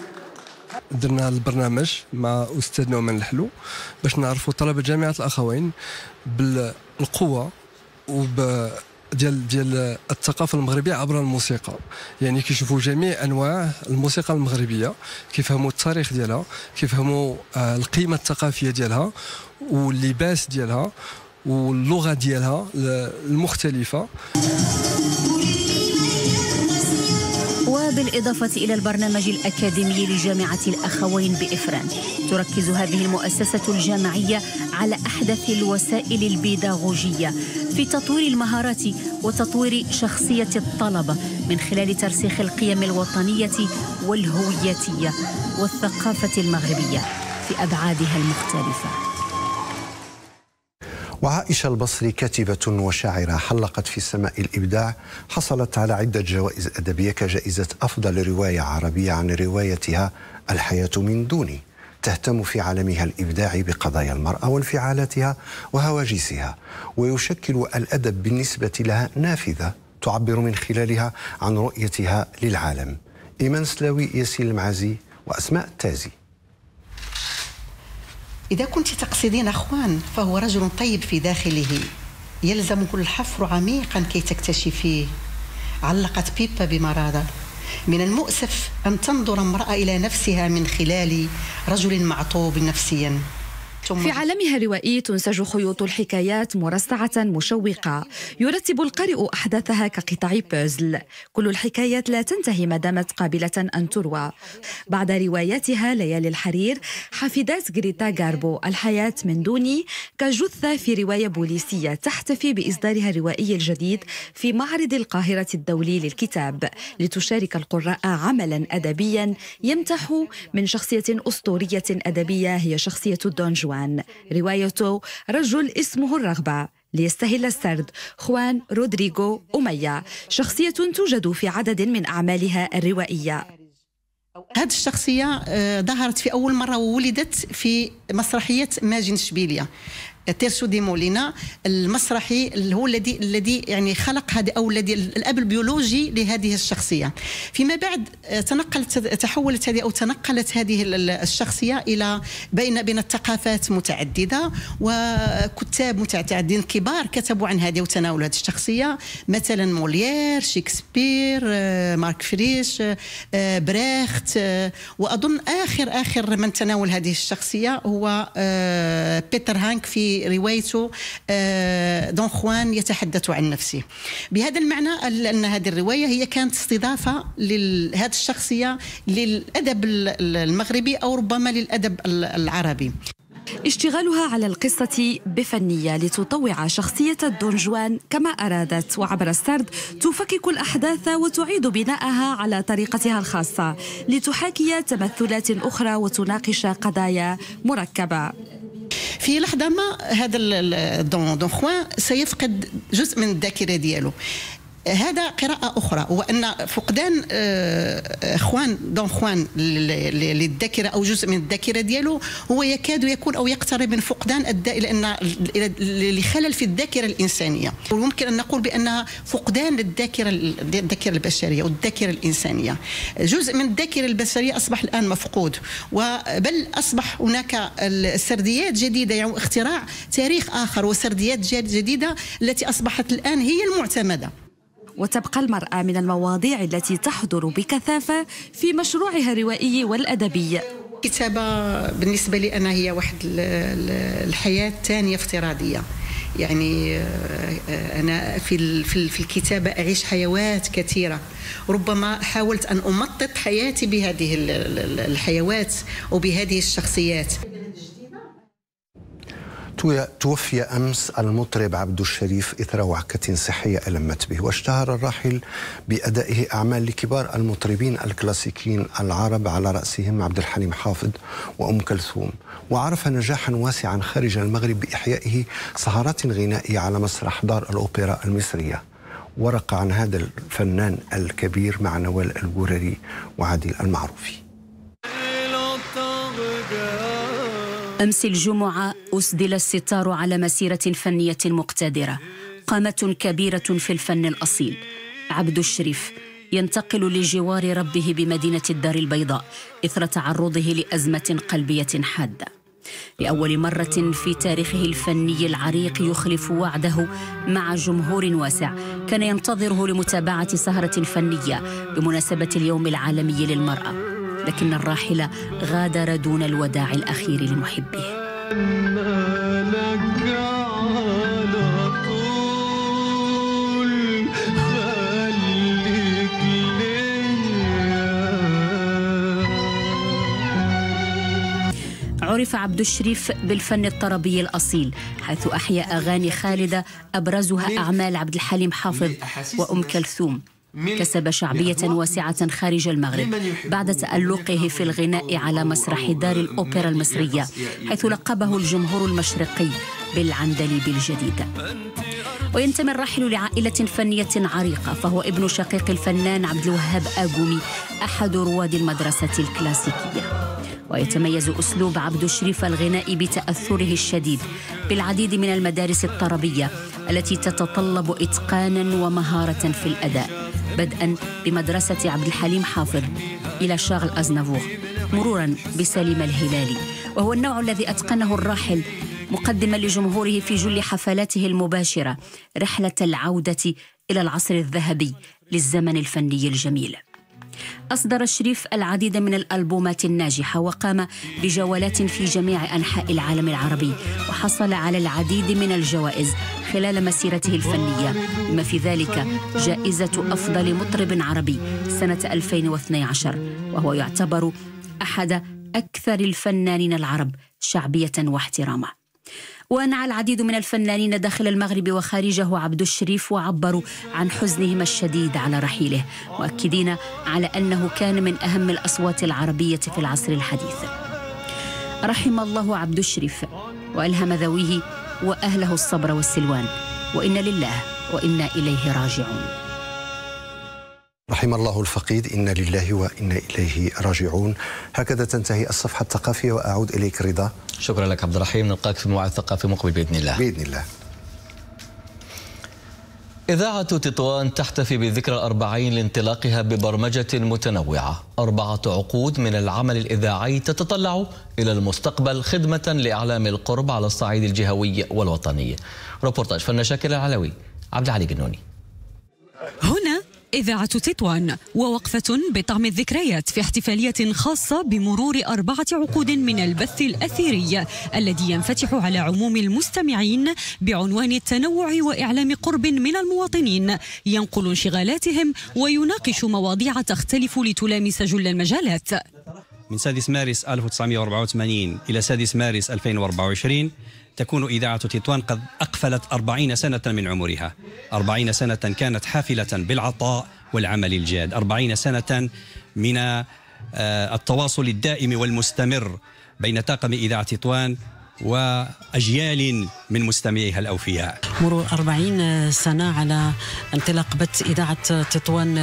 درنا البرنامج مع أستاذ نعمان الحلو باش نعرفوا طلبة جامعة الأخوين بالقوة وب ديال ديال الثقافه المغربيه عبر الموسيقى، يعني كيشوفوا جميع انواع الموسيقى المغربيه، كيفهموا التاريخ ديالها، كيفهموا القيمه الثقافيه ديالها واللباس ديالها واللغه ديالها المختلفه. بالإضافة إلى البرنامج الأكاديمي لجامعة الأخوين بإفران، تركز هذه المؤسسة الجامعية على أحدث الوسائل البيداغوجية في تطوير المهارات وتطوير شخصية الطلبة من خلال ترسيخ القيم الوطنية والهويتية والثقافة المغربية في أبعادها المختلفة. وعائشة البصري كاتبة وشاعرة حلقت في سماء الإبداع، حصلت على عدة جوائز أدبية كجائزة أفضل رواية عربية عن روايتها الحياة من دوني، تهتم في عالمها الإبداعي بقضايا المرأة وانفعالاتها وهواجسها، ويشكل الأدب بالنسبة لها نافذة تعبر من خلالها عن رؤيتها للعالم. إيمان سلاوي، ياسين المعزي، وأسماء التازي. إذا كنت تقصدين أخوان فهو رجل طيب في داخله يلزمه الحفر عميقا كي تكتشفيه. علقت بيبا بمرارة، من المؤسف أن تنظر امرأة إلى نفسها من خلال رجل معطوب نفسيا. في عالمها الروائي تنسج خيوط الحكايات مرصعة مشوقة يرتب القارئ أحداثها كقطع بازل. كل الحكايات لا تنتهي ما دامت قابلة أن تروى. بعد رواياتها ليالي الحرير حفدت غريتا غاربو الحياة من دوني كجثة في رواية بوليسية تحتفي بإصدارها الروائي الجديد في معرض القاهرة الدولي للكتاب، لتشارك القراء عملا أدبيا يمتح من شخصية أسطورية أدبية هي شخصية دون جوان، روايته رجل اسمه الرغبة، ليستهل السرد خوان رودريغو أمية، شخصية توجد في عدد من أعمالها الروائية. هذه الشخصية ظهرت في أول مرة وولدت في مسرحية ماجن شبيلية تيرسو دي مولينا، المسرحي اللي هو الذي الذي يعني خلق هذا او الذي الاب البيولوجي لهذه الشخصيه. فيما بعد تنقلت تحولت هذه او تنقلت هذه الشخصيه الى بين بين الثقافات متعدده، وكتاب متعددين كبار كتبوا عن هذه وتناولوا هذه الشخصيه، مثلا موليير، شكسبير، مارك فريش، بريخت، واظن اخر اخر من تناول هذه الشخصيه هو بيتر هانك في روايته دون خوان يتحدث عن نفسه. بهذا المعنى أن هذه الرواية هي كانت استضافة لهذه الشخصية للأدب المغربي أو ربما للأدب العربي. اشتغالها على القصة بفنية لتطوع شخصية الدونجوان كما أرادت، وعبر السرد تفكك الأحداث وتعيد بناءها على طريقتها الخاصة لتحاكي تمثلات أخرى وتناقش قضايا مركبة. في لحظة ما هذا دون خوان سيفقد جزء من الذاكرة ديالو، هذا قراءة أخرى، وأن فقدان إخوان دون خوان للذاكرة أو جزء من الذاكرة ديالو هو يكاد يكون أو يقترب من فقدان أدى إلى أن لخلل في الذاكرة الإنسانية، ويمكن أن نقول بأنها فقدان للذاكرة الذاكرة البشرية والذاكرة الإنسانية. جزء من الذاكرة البشرية أصبح الآن مفقود، وبل أصبح هناك سرديات جديدة، يعني اختراع تاريخ آخر وسرديات جديدة التي أصبحت الآن هي المعتمدة. وتبقى المرأة من المواضيع التي تحضر بكثافة في مشروعها الروائي والأدبي. الكتابة بالنسبة لي أنا هي واحد الحياة ثانية افتراضية، يعني أنا في في الكتابة أعيش حيوات كثيرة، ربما حاولت أن أمطط حياتي بهذه الحيوات وبهذه الشخصيات. توفي أمس المطرب عبد الشريف إثر وعكة صحية ألمت به، واشتهر الراحل بأدائه أعمال لكبار المطربين الكلاسيكيين العرب على رأسهم عبد الحليم حافظ وأم كلثوم، وعرف نجاحا واسعا خارج المغرب بإحيائه سهرات غنائية على مسرح دار الأوبرا المصرية. ورق عن هذا الفنان الكبير مع نوال الجرري وعادل المعروفي. أمس الجمعة أسدل الستار على مسيرة فنية مقتدرة، قامة كبيرة في الفن الأصيل. عبد الشريف ينتقل لجوار ربه بمدينة الدار البيضاء إثر تعرضه لأزمة قلبية حادة. لأول مرة في تاريخه الفني العريق يخلف وعده مع جمهور واسع كان ينتظره لمتابعة سهرة فنية بمناسبة اليوم العالمي للمرأة، لكن الراحل غادر دون الوداع الأخير لمحبه. عرف عبد الشريف بالفن الطربي الأصيل، حيث أحيا أغاني خالدة أبرزها أعمال عبد الحليم حافظ وأم كلثوم. كسب شعبية واسعة خارج المغرب بعد تألقه في الغناء على مسرح دار الأوبرا المصرية، حيث لقبه الجمهور المشرقي بالعندليب الجديد. وينتمي الراحل لعائلة فنية عريقة، فهو ابن شقيق الفنان عبد الوهاب أغومي أحد رواد المدرسة الكلاسيكية. ويتميز أسلوب عبد الشريف الغنائي بتأثره الشديد بالعديد من المدارس الطربية التي تتطلب إتقانا ومهارة في الأداء، بدءا بمدرسة عبد الحليم حافظ إلى شارل أزنافور مرورا بسليم الهلالي، وهو النوع الذي أتقنه الراحل مقدما لجمهوره في جل حفلاته المباشرة رحلة العودة إلى العصر الذهبي للزمن الفني الجميل. أصدر الشريف العديد من الألبومات الناجحة، وقام بجولات في جميع أنحاء العالم العربي، وحصل على العديد من الجوائز خلال مسيرته الفنية، بما في ذلك جائزة أفضل مطرب عربي سنة ألفين واثني عشر، وهو يعتبر أحد أكثر الفنانين العرب شعبية واحتراما. وأنعى العديد من الفنانين داخل المغرب وخارجه عبد الشريف وعبروا عن حزنهم الشديد على رحيله، مؤكدين على أنه كان من أهم الأصوات العربية في العصر الحديث. رحم الله عبد الشريف وألهم ذويه وأهله الصبر والسلوان، وإنا لله وإنا إليه راجعون. رحم الله الفقيد، إنا لله وإنا إليه راجعون. هكذا تنتهي الصفحة الثقافية، وأعود إليك رضا. شكرا لك عبد الرحيم، نلقاك في الموعد الثقافي مقبل بإذن الله. بإذن الله. إذاعة تطوان تحتفي بذكرى الأربعين لانطلاقها ببرمجة متنوعة، أربعة عقود من العمل الإذاعي تتطلع إلى المستقبل خدمة لإعلام القرب على الصعيد الجهوي والوطني. ريبورتاج فن شاكر العلوي، عبد العلي جنوني. هنا إذاعة تطوان ووقفة بطعم الذكريات في احتفالية خاصة بمرور أربعة عقود من البث الأثيري الذي ينفتح على عموم المستمعين بعنوان التنوع وإعلام قرب من المواطنين، ينقل انشغالاتهم ويناقش مواضيع تختلف لتلامس جل المجالات. من سادس مارس ألف وتسعمئة وأربعة وثمانين إلى سادس مارس ألفين وأربعة وعشرين تكون إذاعة تطوان قد أقفلت أربعين سنة من عمرها. أربعين سنة كانت حافلة بالعطاء والعمل الجاد، أربعين سنة من التواصل الدائم والمستمر بين طاقم إذاعة تطوان وأجيال من مستمعيها الأوفياء. مرور أربعين سنة على انطلاق بث إذاعة تطوان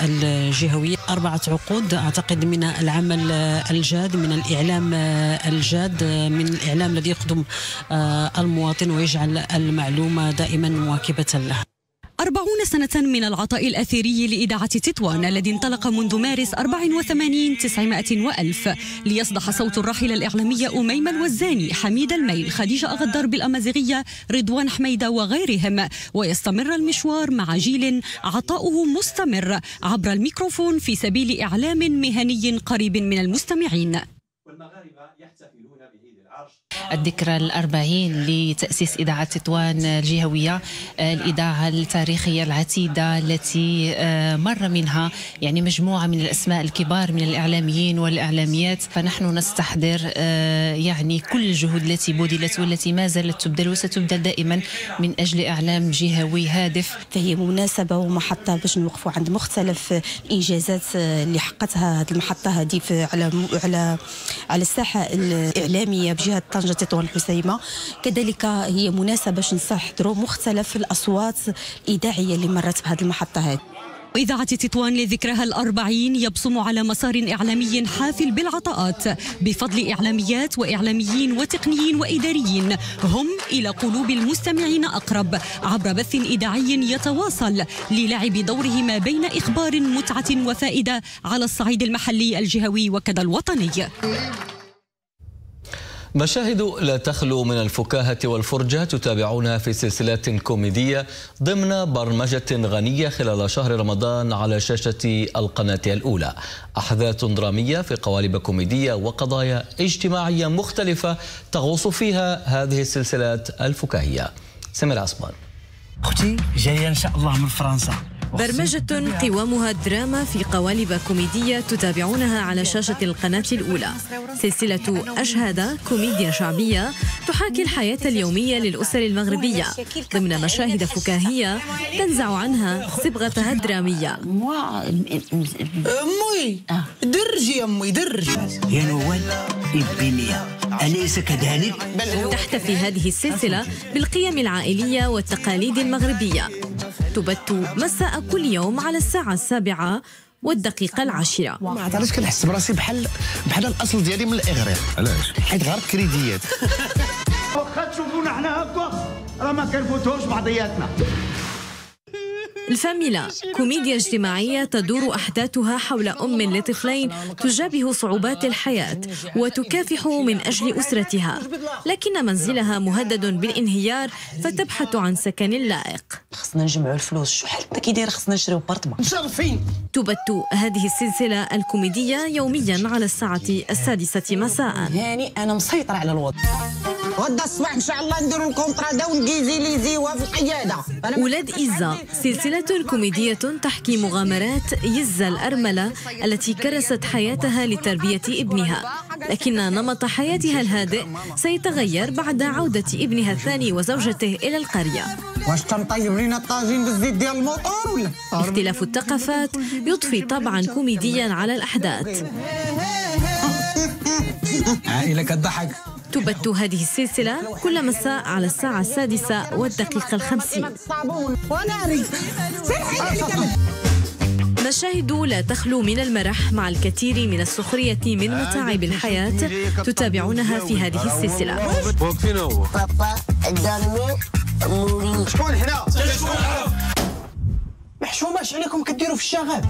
الجهوية، أربعة عقود أعتقد من العمل الجاد، من الإعلام الجاد، من الإعلام الذي يخدم المواطن ويجعل المعلومة دائما مواكبة له. أربعون سنة من العطاء الأثيري لإذاعة تطوان الذي انطلق منذ مارس أربعة وثمانين تسعمائة وألف ليصدح صوت الراحلة الإعلامية أميمة الوزاني، حميد الميل، خديجة أغدار بالأمازيغية، رضوان حميدة وغيرهم، ويستمر المشوار مع جيل عطاؤه مستمر عبر الميكروفون في سبيل إعلام مهني قريب من المستمعين. الذكرى الأربعين لتأسيس إذاعة تطوان الجهوية، الإذاعة التاريخية العتيدة التي مر منها يعني مجموعة من الأسماء الكبار من الإعلاميين والإعلاميات، فنحن نستحضر يعني كل الجهود التي بذلت والتي ما زالت تبذل وستبذل دائما من أجل إعلام جهوي هادف. فهي مناسبة ومحطة باش نوقفوا عند مختلف الإنجازات اللي حققتها هذه المحطة هذه على على على الساحة الإعلامية بجهة طنجة تطوان الحسيمة. كذلك هي مناسبة باش نستحضروا مختلف الأصوات الإذاعية اللي مرت بهذه المحطة هذه. إذاعة تطوان لذكرها الأربعين يبصم على مسار إعلامي حافل بالعطاءات بفضل إعلاميات وإعلاميين وتقنيين وإداريين هم إلى قلوب المستمعين أقرب، عبر بث إذاعي يتواصل للعب دوره ما بين إخبار، متعة وفائدة على الصعيد المحلي الجهوي وكذا الوطني. مشاهد لا تخلو من الفكاهة والفرجة تتابعونها في سلسلات كوميدية ضمن برمجة غنية خلال شهر رمضان على شاشة القناة الأولى. أحداث درامية في قوالب كوميدية وقضايا اجتماعية مختلفة تغوص فيها هذه السلسلات الفكاهية. سمير عصبان. أختي جاية إن شاء الله من فرنسا. برمجة قوامها دراما في قوالب كوميدية تتابعونها على شاشة القناة الأولى. سلسلة أجهد كوميديا شعبية تحاكي الحياة اليومية للأسر المغربية ضمن مشاهد فكاهية تنزع عنها صبغتها الدرامية. أمي درجي أمي درجي يا نوال ابنية أليس كذلك؟ تحتفي هذه السلسلة بالقيم العائلية والتقاليد المغربية. تبث مساء كل يوم على الساعة السابعة والدقيقة العاشرة. ما عرفتش كنحس براسي بحال بحال الأصل ديالي من الإغريق. علاش؟ حيت غير كريديات. واخا تشوفونا حنا هكا راه ما كنفوتوش بعضياتنا. الفاميلا كوميديا اجتماعية تدور أحداثها حول أم لطفلين تجابه صعوبات الحياة وتكافح من أجل أسرتها، لكن منزلها مهدد بالانهيار فتبحث عن سكن لائق. خصنا نجمعوا الفلوس، شو حالتنا كي داير؟ خصنا نشريو بارطمان. مشرفين. تبث هذه السلسلة الكوميدية يوميا على الساعة السادسة مساء. هاني أنا مسيطرة على الوضع. غدا الصباح إن شاء الله نديرو الكونترادا ونجيزي ليزيوها في القيادة. ولاد إيزا سلسلة كوميدية تحكي مغامرات يزة الأرملة التي كرست حياتها لتربية ابنها، لكن نمط حياتها الهادئ سيتغير بعد عودة ابنها الثاني وزوجته إلى القرية. واش تنطيب لينا الطاجين بالزيت ديال الموطور ولا؟ اختلاف الثقافات يضفي طبعا كوميديا على الأحداث. عائلة كتضحك. تبث هذه السلسلة كل مساء على الساعة السادسة والدقيقة الخمسين. مشاهد لا تخلو من المرح مع الكثير من السخرية من متاعب الحياة تتابعونها في هذه السلسلة. شكون حنا؟ محشومة اش عليكم كديروا في الشغب؟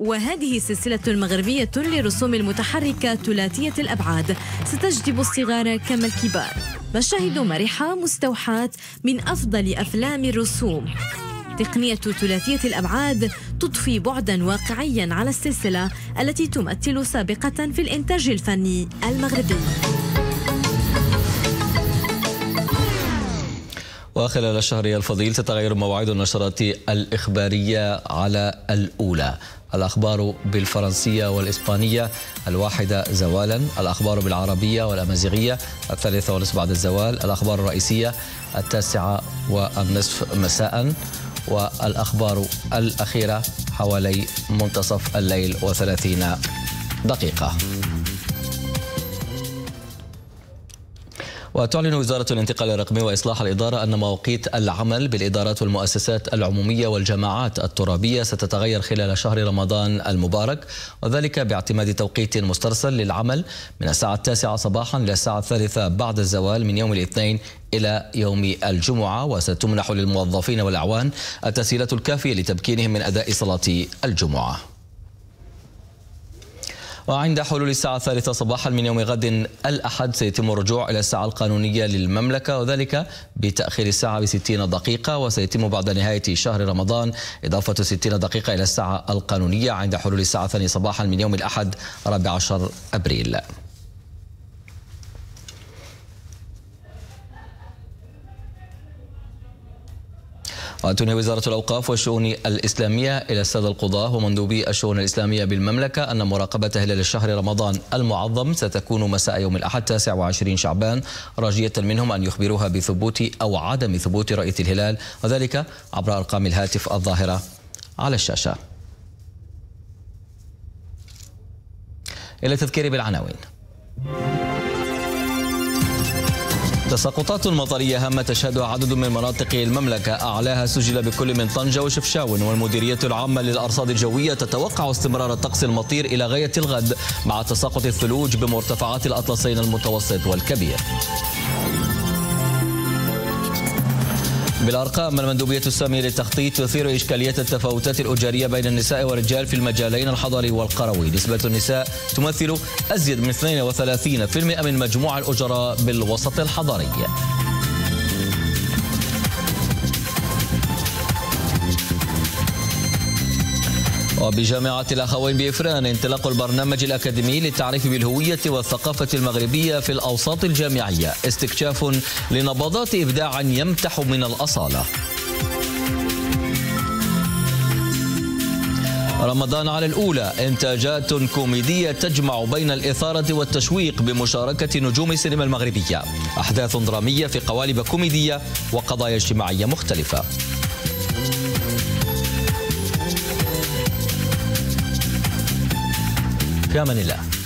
وهذه سلسلة مغربية للرسوم المتحركة ثلاثية الأبعاد ستجذب الصغار كما الكبار. مشاهد مرحة مستوحاة من أفضل أفلام الرسوم. تقنية ثلاثية الأبعاد تضفي بعداً واقعياً على السلسلة التي تمثل سابقة في الإنتاج الفني المغربي. وخلال الشهر الفضيل تتغير مواعيد النشرات الإخبارية على الأولى. الأخبار بالفرنسية والإسبانية الواحدة زوالا، الأخبار بالعربية والأمازيغية الثالثة والنصف بعد الزوال، الأخبار الرئيسية التاسعة والنصف مساء، والأخبار الأخيرة حوالي منتصف الليل وثلاثين دقيقة. وتعلن وزارة الانتقال الرقمي وإصلاح الإدارة أن مواقيت العمل بالإدارات والمؤسسات العمومية والجماعات الترابية ستتغير خلال شهر رمضان المبارك، وذلك باعتماد توقيت مسترسل للعمل من الساعة التاسعة صباحا إلى الساعة الثالثة بعد الزوال من يوم الاثنين إلى يوم الجمعة، وستمنح للموظفين والأعوان التسهيلات الكافية لتمكينهم من أداء صلاة الجمعة. وعند حلول الساعة الثالثة صباحا من يوم غد الأحد سيتم الرجوع إلى الساعة القانونية للمملكة، وذلك بتأخير الساعة بستين دقيقة، وسيتم بعد نهاية شهر رمضان إضافة ستين دقيقة إلى الساعة القانونية عند حلول الساعة الثانية صباحا من يوم الأحد الرابع عشر أبريل. وتنهي وزارة الأوقاف والشؤون الإسلامية إلى السادة القضاة ومندوبي الشؤون الإسلامية بالمملكة أن مراقبة هلال شهر رمضان المعظم ستكون مساء يوم الأحد التاسع والعشرين شعبان، راجية منهم أن يخبروها بثبوت أو عدم ثبوت رؤية الهلال، وذلك عبر أرقام الهاتف الظاهرة على الشاشة. إلى تذكير بالعناوين. تساقطات مطرية هامة تشهدها عدد من مناطق المملكة، أعلاها سجل بكل من طنجة وشفشاون، والمديرية العامة للأرصاد الجوية تتوقع استمرار الطقس المطير إلى غاية الغد مع تساقط الثلوج بمرتفعات الأطلسين المتوسط والكبير. بالأرقام، المندوبية السامية للتخطيط تثير إشكالية التفاوتات الأجارية بين النساء والرجال في المجالين الحضري والقروي. نسبة النساء تمثل أزيد من اثنين وثلاثين بالمئة من مجموع الأجراء بالوسط الحضري. وبجامعة الأخوين بإفران انطلاق البرنامج الأكاديمي للتعريف بالهوية والثقافة المغربية في الأوساط الجامعية، استكشاف لنبضات إبداع يمتح من الأصالة. رمضان على الأولى، إنتاجات كوميدية تجمع بين الإثارة والتشويق بمشاركة نجوم السينما المغربية، أحداث درامية في قوالب كوميدية وقضايا اجتماعية مختلفة. في أمان الله.